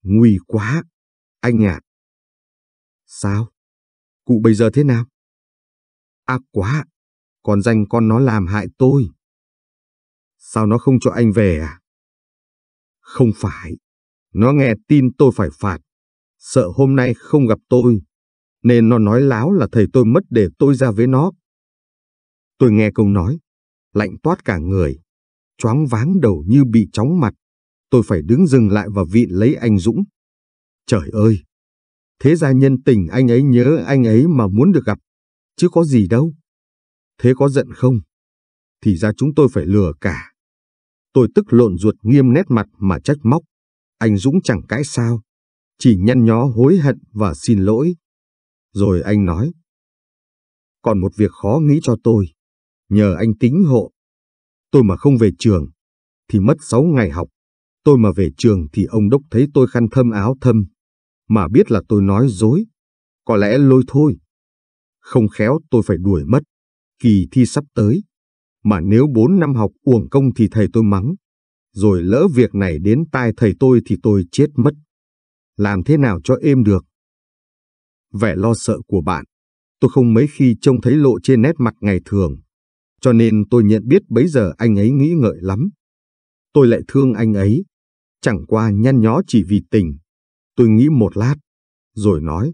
Nguy quá, anh ạ. À. Sao? Cụ bây giờ thế nào? Ác quá, còn danh con nó làm hại tôi. Sao nó không cho anh về à? Không phải, nó nghe tin tôi phải phạt, sợ hôm nay không gặp tôi, nên nó nói láo là thầy tôi mất để tôi ra với nó. Tôi nghe câu nói, lạnh toát cả người, choáng váng đầu như bị chóng mặt. Tôi phải đứng dừng lại và vịn lấy anh Dũng. Trời ơi! Thế ra nhân tình anh ấy nhớ anh ấy mà muốn được gặp, chứ có gì đâu. Thế có giận không? Thì ra chúng tôi phải lừa cả. Tôi tức lộn ruột nghiêm nét mặt mà trách móc. Anh Dũng chẳng cãi sao, chỉ nhăn nhó hối hận và xin lỗi. Rồi anh nói, còn một việc khó nghĩ cho tôi, nhờ anh tính hộ. Tôi mà không về trường, thì mất sáu ngày học. Tôi mà về trường thì ông đốc thấy tôi khăn thâm áo thâm, mà biết là tôi nói dối, có lẽ lôi thôi. Không khéo tôi phải đuổi mất, kỳ thi sắp tới. Mà nếu bốn năm học uổng công thì thầy tôi mắng, rồi lỡ việc này đến tai thầy tôi thì tôi chết mất. Làm thế nào cho êm được? Vẻ lo sợ của bạn, tôi không mấy khi trông thấy lộ trên nét mặt ngày thường. cho nên tôi nhận biết bấy giờ anh ấy nghĩ ngợi lắm. Tôi lại thương anh ấy, chẳng qua nhăn nhó chỉ vì tình. Tôi nghĩ một lát, rồi nói.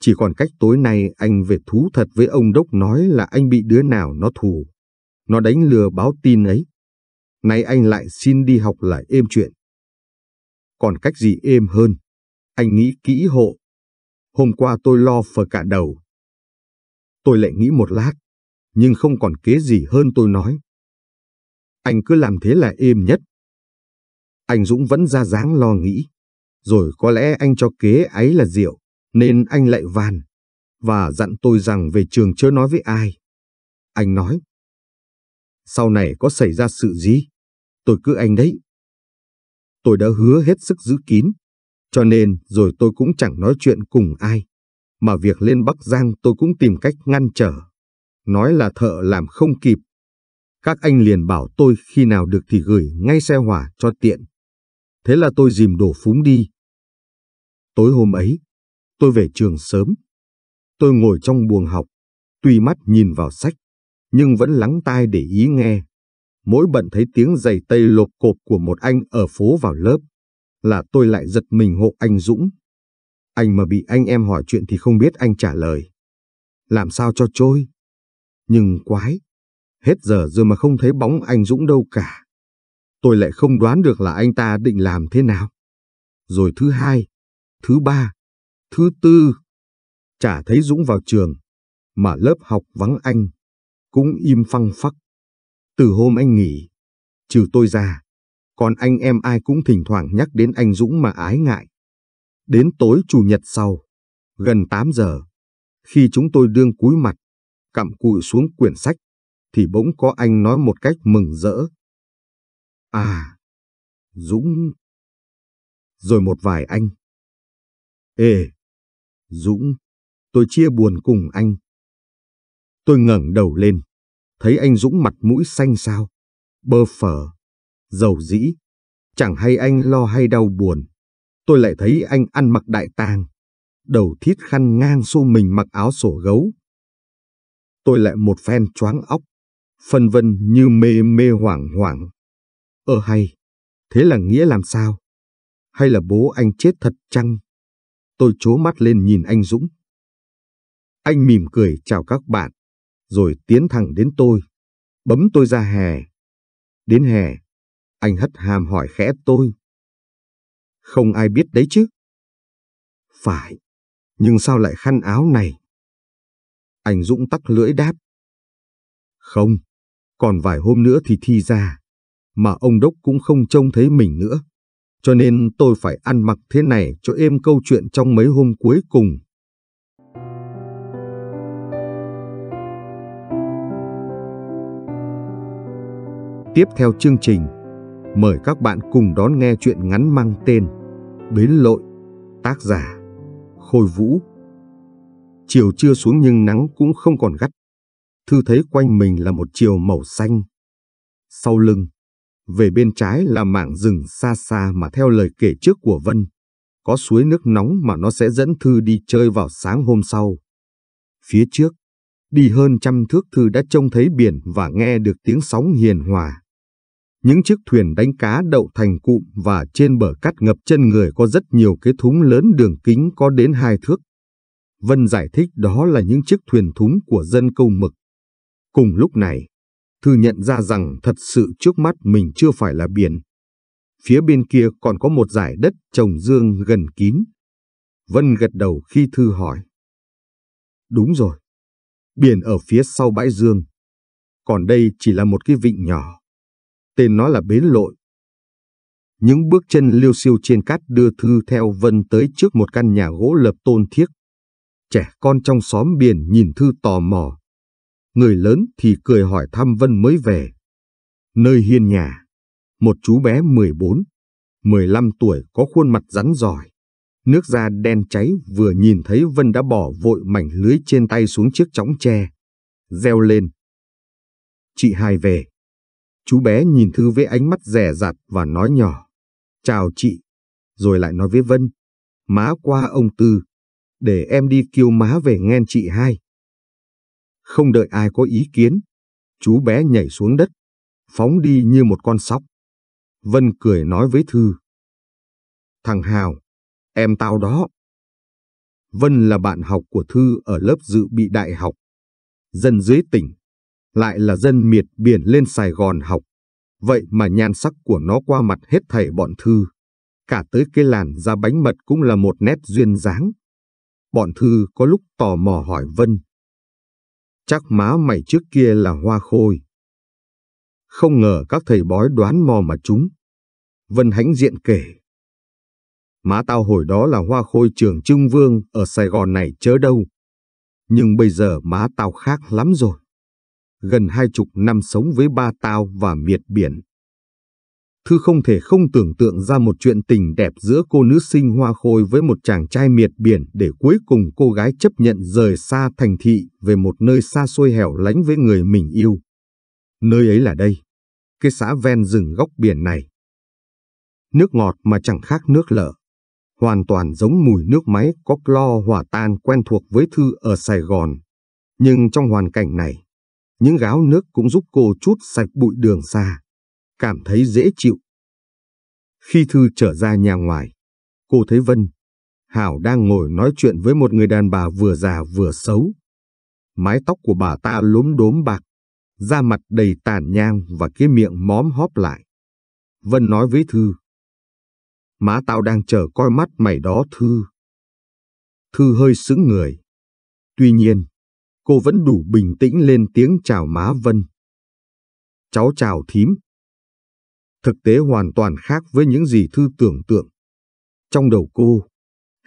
Chỉ còn cách tối nay anh về thú thật với ông Đốc, nói là anh bị đứa nào nó thù, nó đánh lừa báo tin ấy. Nay anh lại xin đi học lại êm chuyện. Còn cách gì êm hơn? Anh nghĩ kỹ hộ. Hôm qua tôi lo phờ cả đầu. Tôi lại nghĩ một lát, nhưng không còn kế gì hơn, tôi nói. Anh cứ làm thế là êm nhất. Anh Dũng vẫn ra dáng lo nghĩ. Rồi có lẽ anh cho kế ấy là rượu, nên anh lại van, và dặn tôi rằng về trường chớ nói với ai. Anh nói. Sau này có xảy ra sự gì, tôi cứ anh đấy. Tôi đã hứa hết sức giữ kín, cho nên rồi tôi cũng chẳng nói chuyện cùng ai. Mà việc lên Bắc Giang tôi cũng tìm cách ngăn trở, nói là thợ làm không kịp. Các anh liền bảo tôi khi nào được thì gửi ngay xe hỏa cho tiện. Thế là tôi dìm đổ phúng đi. Tối hôm ấy, tôi về trường sớm. Tôi ngồi trong buồng học, tuy mắt nhìn vào sách, nhưng vẫn lắng tai để ý nghe. Mỗi bận thấy tiếng giày tây lộp cộp của một anh ở phố vào lớp, là tôi lại giật mình hộ anh Dũng. Anh mà bị anh em hỏi chuyện thì không biết anh trả lời làm sao cho trôi. Nhưng quái, hết giờ rồi mà không thấy bóng anh Dũng đâu cả. Tôi lại không đoán được là anh ta định làm thế nào. Rồi thứ hai, thứ ba, thứ tư, chả thấy Dũng vào trường, mà lớp học vắng anh, cũng im phăng phắc. Từ hôm anh nghỉ, trừ tôi ra, còn anh em ai cũng thỉnh thoảng nhắc đến anh Dũng mà ái ngại. Đến tối Chủ nhật sau, gần tám giờ, khi chúng tôi đương cúi mặt, cặm cụi xuống quyển sách, thì bỗng có anh nói một cách mừng rỡ. À, Dũng. Rồi một vài anh. Ê, Dũng, tôi chia buồn cùng anh. Tôi ngẩng đầu lên, thấy anh Dũng mặt mũi xanh xao, bơ phở, dầu dĩ. Chẳng hay anh lo hay đau buồn. Tôi lại thấy anh ăn mặc đại tàng, đầu thít khăn ngang xô mình, mặc áo sổ gấu. Tôi lại một phen choáng óc, phân vân như mê mê hoảng hoảng. Ờ hay, thế là nghĩa làm sao? Hay là bố anh chết thật chăng? Tôi trố mắt lên nhìn anh Dũng. Anh mỉm cười chào các bạn, rồi tiến thẳng đến tôi, bấm tôi ra hè. Đến hè, anh hất hàm hỏi khẽ tôi. Không ai biết đấy chứ? Phải, nhưng sao lại khăn áo này? Anh Dũng tắc lưỡi đáp. Không, còn vài hôm nữa thì thi ra, mà ông Đốc cũng không trông thấy mình nữa, cho nên tôi phải ăn mặc thế này cho êm câu chuyện trong mấy hôm cuối cùng. Tiếp theo chương trình, mời các bạn cùng đón nghe truyện ngắn mang tên Bến Lội, tác giả Khôi Vũ. Chiều chưa xuống nhưng nắng cũng không còn gắt. Thư thấy quanh mình là một chiều màu xanh. Sau lưng, về bên trái là mảng rừng xa xa mà theo lời kể trước của Vân, có suối nước nóng mà nó sẽ dẫn Thư đi chơi vào sáng hôm sau. Phía trước, đi hơn trăm thước, Thư đã trông thấy biển và nghe được tiếng sóng hiền hòa. Những chiếc thuyền đánh cá đậu thành cụm, và trên bờ cát ngập chân người có rất nhiều cái thúng lớn đường kính có đến hai thước. Vân giải thích đó là những chiếc thuyền thúng của dân câu mực. Cùng lúc này, Thư nhận ra rằng thật sự trước mắt mình chưa phải là biển. Phía bên kia còn có một dải đất trồng dương gần kín. Vân gật đầu khi Thư hỏi. Đúng rồi, biển ở phía sau bãi dương. Còn đây chỉ là một cái vịnh nhỏ. Tên nó là Bến Lội. Những bước chân liêu xiêu trên cát đưa Thư theo Vân tới trước một căn nhà gỗ lợp tôn thiếc. Trẻ con trong xóm biển nhìn Thư tò mò. Người lớn thì cười hỏi thăm Vân mới về. Nơi hiên nhà, một chú bé mười bốn, mười lăm tuổi có khuôn mặt rắn rỏi, nước da đen cháy, vừa nhìn thấy Vân đã bỏ vội mảnh lưới trên tay xuống chiếc chõng tre, reo lên. Chị Hai về. Chú bé nhìn Thư với ánh mắt dè dặt và nói nhỏ. Chào chị. Rồi lại nói với Vân. Má qua ông Tư, để em đi kêu má về nghe chị Hai. Không đợi ai có ý kiến, Chú bé nhảy xuống đất, phóng đi như một con sóc. Vân cười nói với Thư: "Thằng Hào, em tao đó." Vân là bạn học của Thư ở lớp dự bị đại học, dân dưới tỉnh, lại là dân miệt biển lên Sài Gòn học. Vậy mà nhan sắc của nó qua mặt hết thảy bọn Thư, cả tới cái làn da bánh mật cũng là một nét duyên dáng. Bọn Thư có lúc tò mò hỏi Vân: "Chắc má mày trước kia là hoa khôi?" Không ngờ các thầy bói đoán mò mà trúng. Vân hãnh diện kể: "Má tao hồi đó là hoa khôi trường Trưng Vương ở Sài Gòn này chớ đâu. Nhưng bây giờ má tao khác lắm rồi. Gần hai chục năm sống với ba tao và miệt biển." Thư không thể không tưởng tượng ra một chuyện tình đẹp giữa cô nữ sinh hoa khôi với một chàng trai miệt biển, để cuối cùng cô gái chấp nhận rời xa thành thị về một nơi xa xôi hẻo lánh với người mình yêu. Nơi ấy là đây, cái xã ven rừng góc biển này. Nước ngọt mà chẳng khác nước lợ, hoàn toàn giống mùi nước máy có clo hòa tan quen thuộc với Thư ở Sài Gòn. Nhưng trong hoàn cảnh này, những gáo nước cũng giúp cô trút sạch bụi đường xa, cảm thấy dễ chịu. Khi Thư trở ra nhà ngoài, cô thấy Vân, Hảo đang ngồi nói chuyện với một người đàn bà vừa già vừa xấu. Mái tóc của bà ta lốm đốm bạc, da mặt đầy tàn nhang và cái miệng móm hóp lại. Vân nói với Thư: "Má tao đang chờ coi mắt mày đó Thư." Thư hơi sững người. Tuy nhiên, cô vẫn đủ bình tĩnh lên tiếng chào má Vân: "Cháu chào thím." Thực tế hoàn toàn khác với những gì Thư tưởng tượng. Trong đầu cô,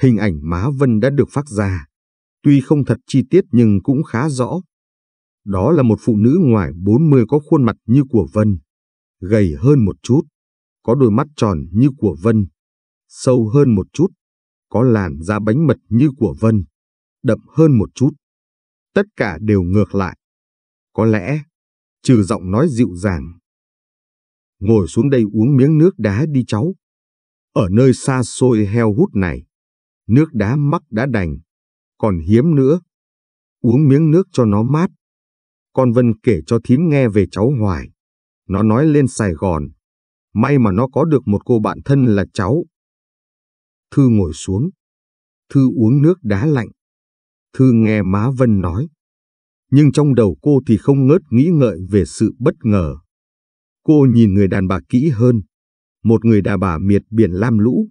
hình ảnh má Vân đã được phác ra, tuy không thật chi tiết nhưng cũng khá rõ. Đó là một phụ nữ ngoài bốn mươi có khuôn mặt như của Vân, gầy hơn một chút, có đôi mắt tròn như của Vân, sâu hơn một chút, có làn da bánh mật như của Vân, đậm hơn một chút. Tất cả đều ngược lại. Có lẽ, trừ giọng nói dịu dàng: "Ngồi xuống đây uống miếng nước đá đi cháu. Ở nơi xa xôi heo hút này, nước đá mắc đã đành, còn hiếm nữa. Uống miếng nước cho nó mát. Con Vân kể cho thím nghe về cháu Hoài. Nó nói lên Sài Gòn, may mà nó có được một cô bạn thân là cháu." Thư ngồi xuống. Thư uống nước đá lạnh. Thư nghe má Vân nói, nhưng trong đầu cô thì không ngớt nghĩ ngợi về sự bất ngờ. Cô nhìn người đàn bà kỹ hơn, một người đàn bà miệt biển lam lũ.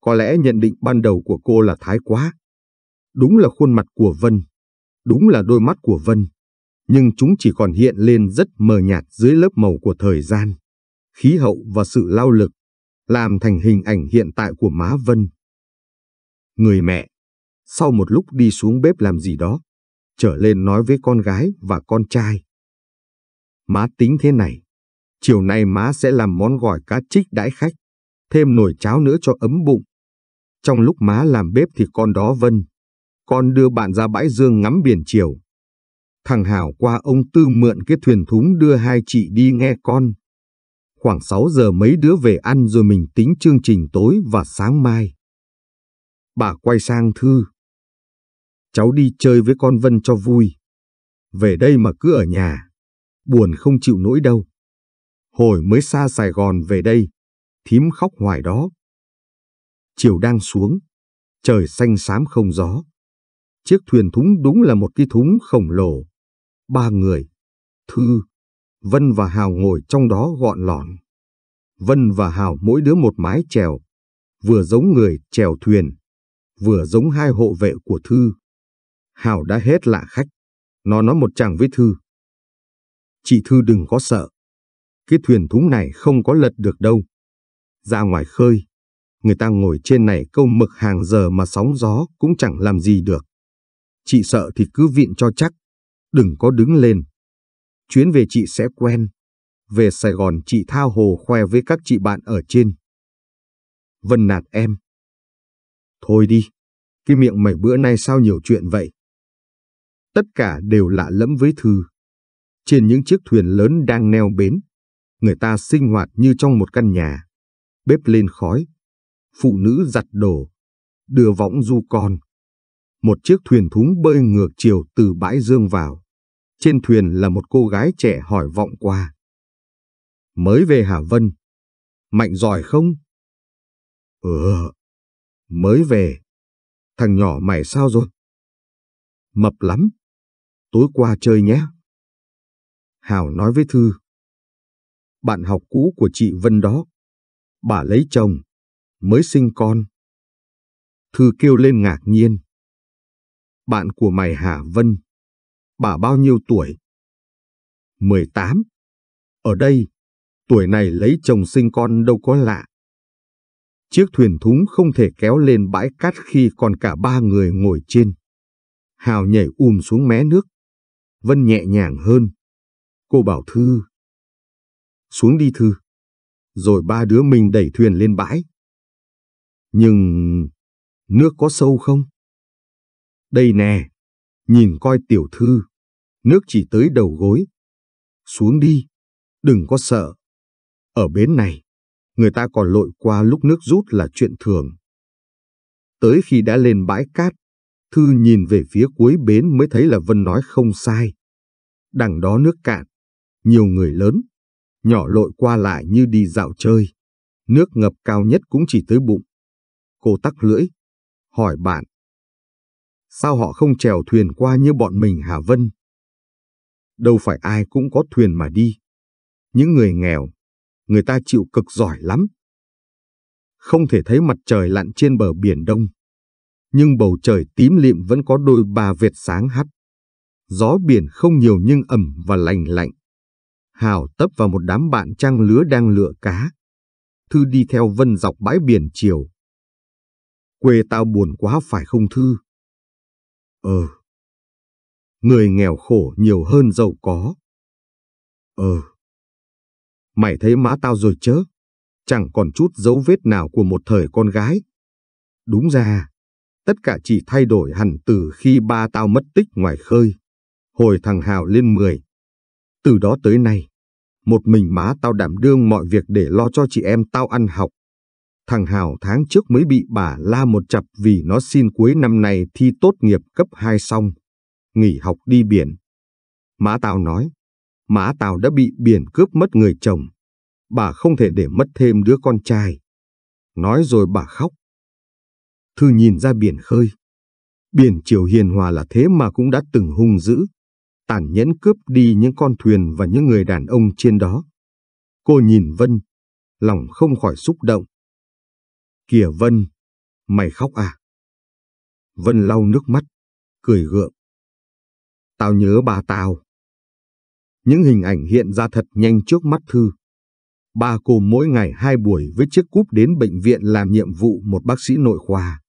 Có lẽ nhận định ban đầu của cô là thái quá. Đúng là khuôn mặt của Vân, đúng là đôi mắt của Vân, nhưng chúng chỉ còn hiện lên rất mờ nhạt dưới lớp màu của thời gian, khí hậu và sự lao lực, làm thành hình ảnh hiện tại của má Vân. Người mẹ, sau một lúc đi xuống bếp làm gì đó, trở lên nói với con gái và con trai: "Má tính thế này, chiều nay má sẽ làm món gỏi cá trích đãi khách, thêm nồi cháo nữa cho ấm bụng. Trong lúc má làm bếp thì con đó Vân, con đưa bạn ra bãi Dương ngắm biển chiều. Thằng Hảo qua ông Tư mượn cái thuyền thúng đưa hai chị đi nghe con. Khoảng sáu giờ mấy đứa về ăn rồi mình tính chương trình tối và sáng mai." Bà quay sang Thư: "Cháu đi chơi với con Vân cho vui. Về đây mà cứ ở nhà, buồn không chịu nổi đâu. Hồi mới xa Sài Gòn về đây, thím khóc hoài đó." Chiều đang xuống, trời xanh xám không gió. Chiếc thuyền thúng đúng là một cái thúng khổng lồ. Ba người, Thư, Vân và Hào ngồi trong đó gọn lỏn. Vân và Hào mỗi đứa một mái chèo, vừa giống người chèo thuyền, vừa giống hai hộ vệ của Thư. Hào đã hết lạ khách, nó nói một chàng với Thư: "Chị Thư đừng có sợ, cái thuyền thúng này không có lật được đâu. Ra ngoài khơi, người ta ngồi trên này câu mực hàng giờ mà sóng gió cũng chẳng làm gì được. Chị sợ thì cứ vịn cho chắc, đừng có đứng lên. Chuyến về chị sẽ quen, về Sài Gòn chị tha hồ khoe với các chị bạn ở trên." Vân nạt em: "Thôi đi, cái miệng mày bữa nay sao nhiều chuyện vậy?" Tất cả đều lạ lẫm với Thư. Trên những chiếc thuyền lớn đang neo bến, người ta sinh hoạt như trong một căn nhà. Bếp lên khói, phụ nữ giặt đồ, đưa võng du con. Một chiếc thuyền thúng bơi ngược chiều từ bãi Dương vào, Trên thuyền là một cô gái trẻ hỏi vọng qua. Mới về hả Vân? Mạnh giỏi không? Ừ, mới về. Thằng nhỏ mày sao rồi? Mập lắm. Tối qua chơi nhé. Hảo nói với Thư. Bạn học cũ của chị Vân đó. Bà lấy chồng, mới sinh con. Thư kêu lên ngạc nhiên. Bạn của mày hả Vân? Bà bao nhiêu tuổi? mười tám. Ở đây, tuổi này lấy chồng sinh con đâu có lạ. Chiếc thuyền thúng không thể kéo lên bãi cát khi còn cả ba người ngồi trên. Hào nhảy um xuống mé nước. Vân nhẹ nhàng hơn. Cô bảo Thư. Xuống đi Thư. Rồi ba đứa mình đẩy thuyền lên bãi. Nhưng... nước có sâu không? Đây nè. Nhìn coi tiểu thư. Nước chỉ tới đầu gối. Xuống đi. Đừng có sợ. Ở bến này, người ta còn lội qua lúc nước rút là chuyện thường. Tới khi đã lên bãi cát, Thư nhìn về phía cuối bến mới thấy là Vân nói không sai. Đằng đó nước cạn, nhiều người lớn, nhỏ lội qua lại như đi dạo chơi. Nước ngập cao nhất cũng chỉ tới bụng. Cô tắc lưỡi, hỏi bạn. Sao họ không chèo thuyền qua như bọn mình hả Vân? Đâu phải ai cũng có thuyền mà đi. Những người nghèo, người ta chịu cực giỏi lắm. Không thể thấy mặt trời lặn trên bờ biển Đông. Nhưng bầu trời tím lịm vẫn có đôi ba vệt sáng hắt. Gió biển không nhiều nhưng ẩm và lành lạnh. Hào tấp vào một đám bạn trang lứa đang lựa cá. Thư đi theo Vân dọc bãi biển chiều. Quê tao buồn quá phải không Thư? Ờ. Người nghèo khổ nhiều hơn giàu có. Ờ. Mày thấy má tao rồi chớ. Chẳng còn chút dấu vết nào của một thời con gái. Đúng ra, tất cả chỉ thay đổi hẳn từ khi ba tao mất tích ngoài khơi. Hồi thằng Hào lên mười. Từ đó tới nay, một mình má tao đảm đương mọi việc để lo cho chị em tao ăn học. Thằng Hào tháng trước mới bị bà la một chặp vì nó xin cuối năm nay thi tốt nghiệp cấp hai xong. Nghỉ học đi biển. Má tao nói. Má tao đã bị biển cướp mất người chồng. Bà không thể để mất thêm đứa con trai. Nói rồi bà khóc. Thư nhìn ra biển khơi. Biển chiều hiền hòa là thế mà cũng đã từng hung dữ. Tàn nhẫn cướp đi những con thuyền và những người đàn ông trên đó. Cô nhìn Vân. Lòng không khỏi xúc động. Kìa Vân, mày khóc à? Vân lau nước mắt, cười gượng. Tao nhớ bà tao. Những hình ảnh hiện ra thật nhanh trước mắt Thư. Ba cô mỗi ngày hai buổi với chiếc cúp đến bệnh viện làm nhiệm vụ một bác sĩ nội khoa.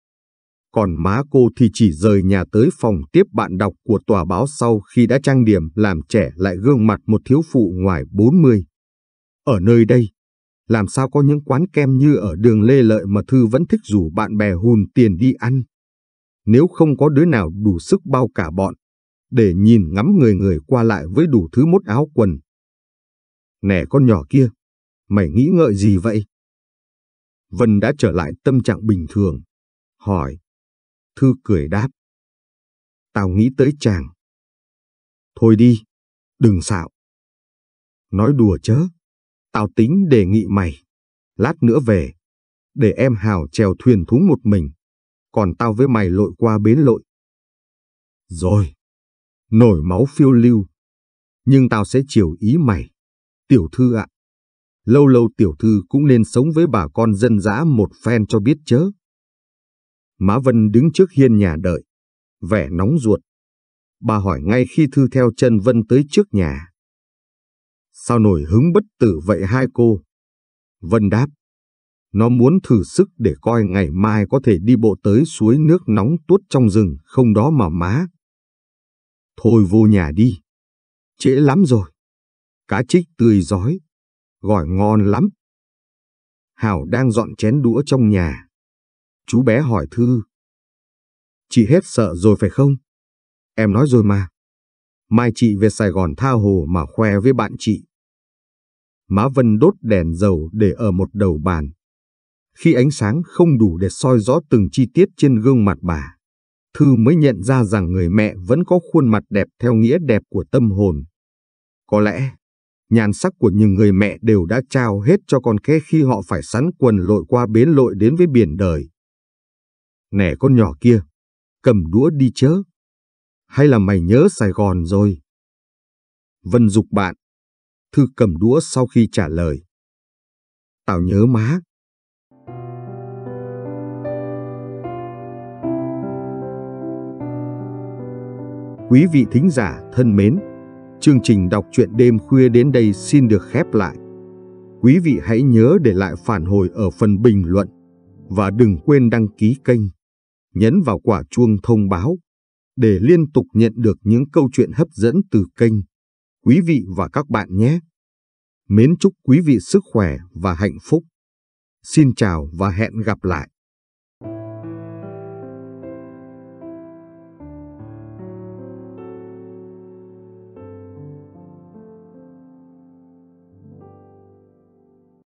Còn má cô thì chỉ rời nhà tới phòng tiếp bạn đọc của tòa báo sau khi đã trang điểm làm trẻ lại gương mặt một thiếu phụ ngoài bốn mươi. Ở nơi đây, làm sao có những quán kem như ở đường Lê Lợi mà Thư vẫn thích rủ bạn bè hùn tiền đi ăn. Nếu không có đứa nào đủ sức bao cả bọn, để nhìn ngắm người người qua lại với đủ thứ mốt áo quần. Nè con nhỏ kia, mày nghĩ ngợi gì vậy? Vân đã trở lại tâm trạng bình thường, hỏi. Thư cười đáp. Tao nghĩ tới chàng. Thôi đi, đừng xạo. Nói đùa chớ, tao tính đề nghị mày. Lát nữa về, để em Hào chèo thuyền thúng một mình, còn tao với mày lội qua bến lội. Rồi. Nổi máu phiêu lưu. Nhưng tao sẽ chiều ý mày. Tiểu thư ạ. À, lâu lâu tiểu thư cũng nên sống với bà con dân dã một phen cho biết chớ. Má Vân đứng trước hiên nhà đợi. Vẻ nóng ruột. Bà hỏi ngay khi Thư theo chân Vân tới trước nhà. Sao nổi hứng bất tử vậy hai cô? Vân đáp. Nó muốn thử sức để coi ngày mai có thể đi bộ tới suối nước nóng tuốt trong rừng không đó mà má. Thôi vô nhà đi. Trễ lắm rồi. Cá trích tươi rói. Gỏi ngon lắm. Hảo đang dọn chén đũa trong nhà. Chú bé hỏi Thư. Chị hết sợ rồi phải không? Em nói rồi mà. Mai chị về Sài Gòn tha hồ mà khoe với bạn chị. Má Vân đốt đèn dầu để ở một đầu bàn. Khi ánh sáng không đủ để soi rõ từng chi tiết trên gương mặt bà, Thư mới nhận ra rằng người mẹ vẫn có khuôn mặt đẹp theo nghĩa đẹp của tâm hồn. Có lẽ, nhan sắc của những người mẹ đều đã trao hết cho con cái khi họ phải sắn quần lội qua bến lội đến với biển đời. Nè con nhỏ kia, cầm đũa đi chớ. Hay là mày nhớ Sài Gòn rồi? Vân dục bạn. Thư cầm đũa sau khi trả lời. Tao nhớ má. Quý vị thính giả thân mến, chương trình đọc truyện đêm khuya đến đây xin được khép lại. Quý vị hãy nhớ để lại phản hồi ở phần bình luận và đừng quên đăng ký kênh, nhấn vào quả chuông thông báo để liên tục nhận được những câu chuyện hấp dẫn từ kênh. Quý vị và các bạn nhé! Mến chúc quý vị sức khỏe và hạnh phúc. Xin chào và hẹn gặp lại!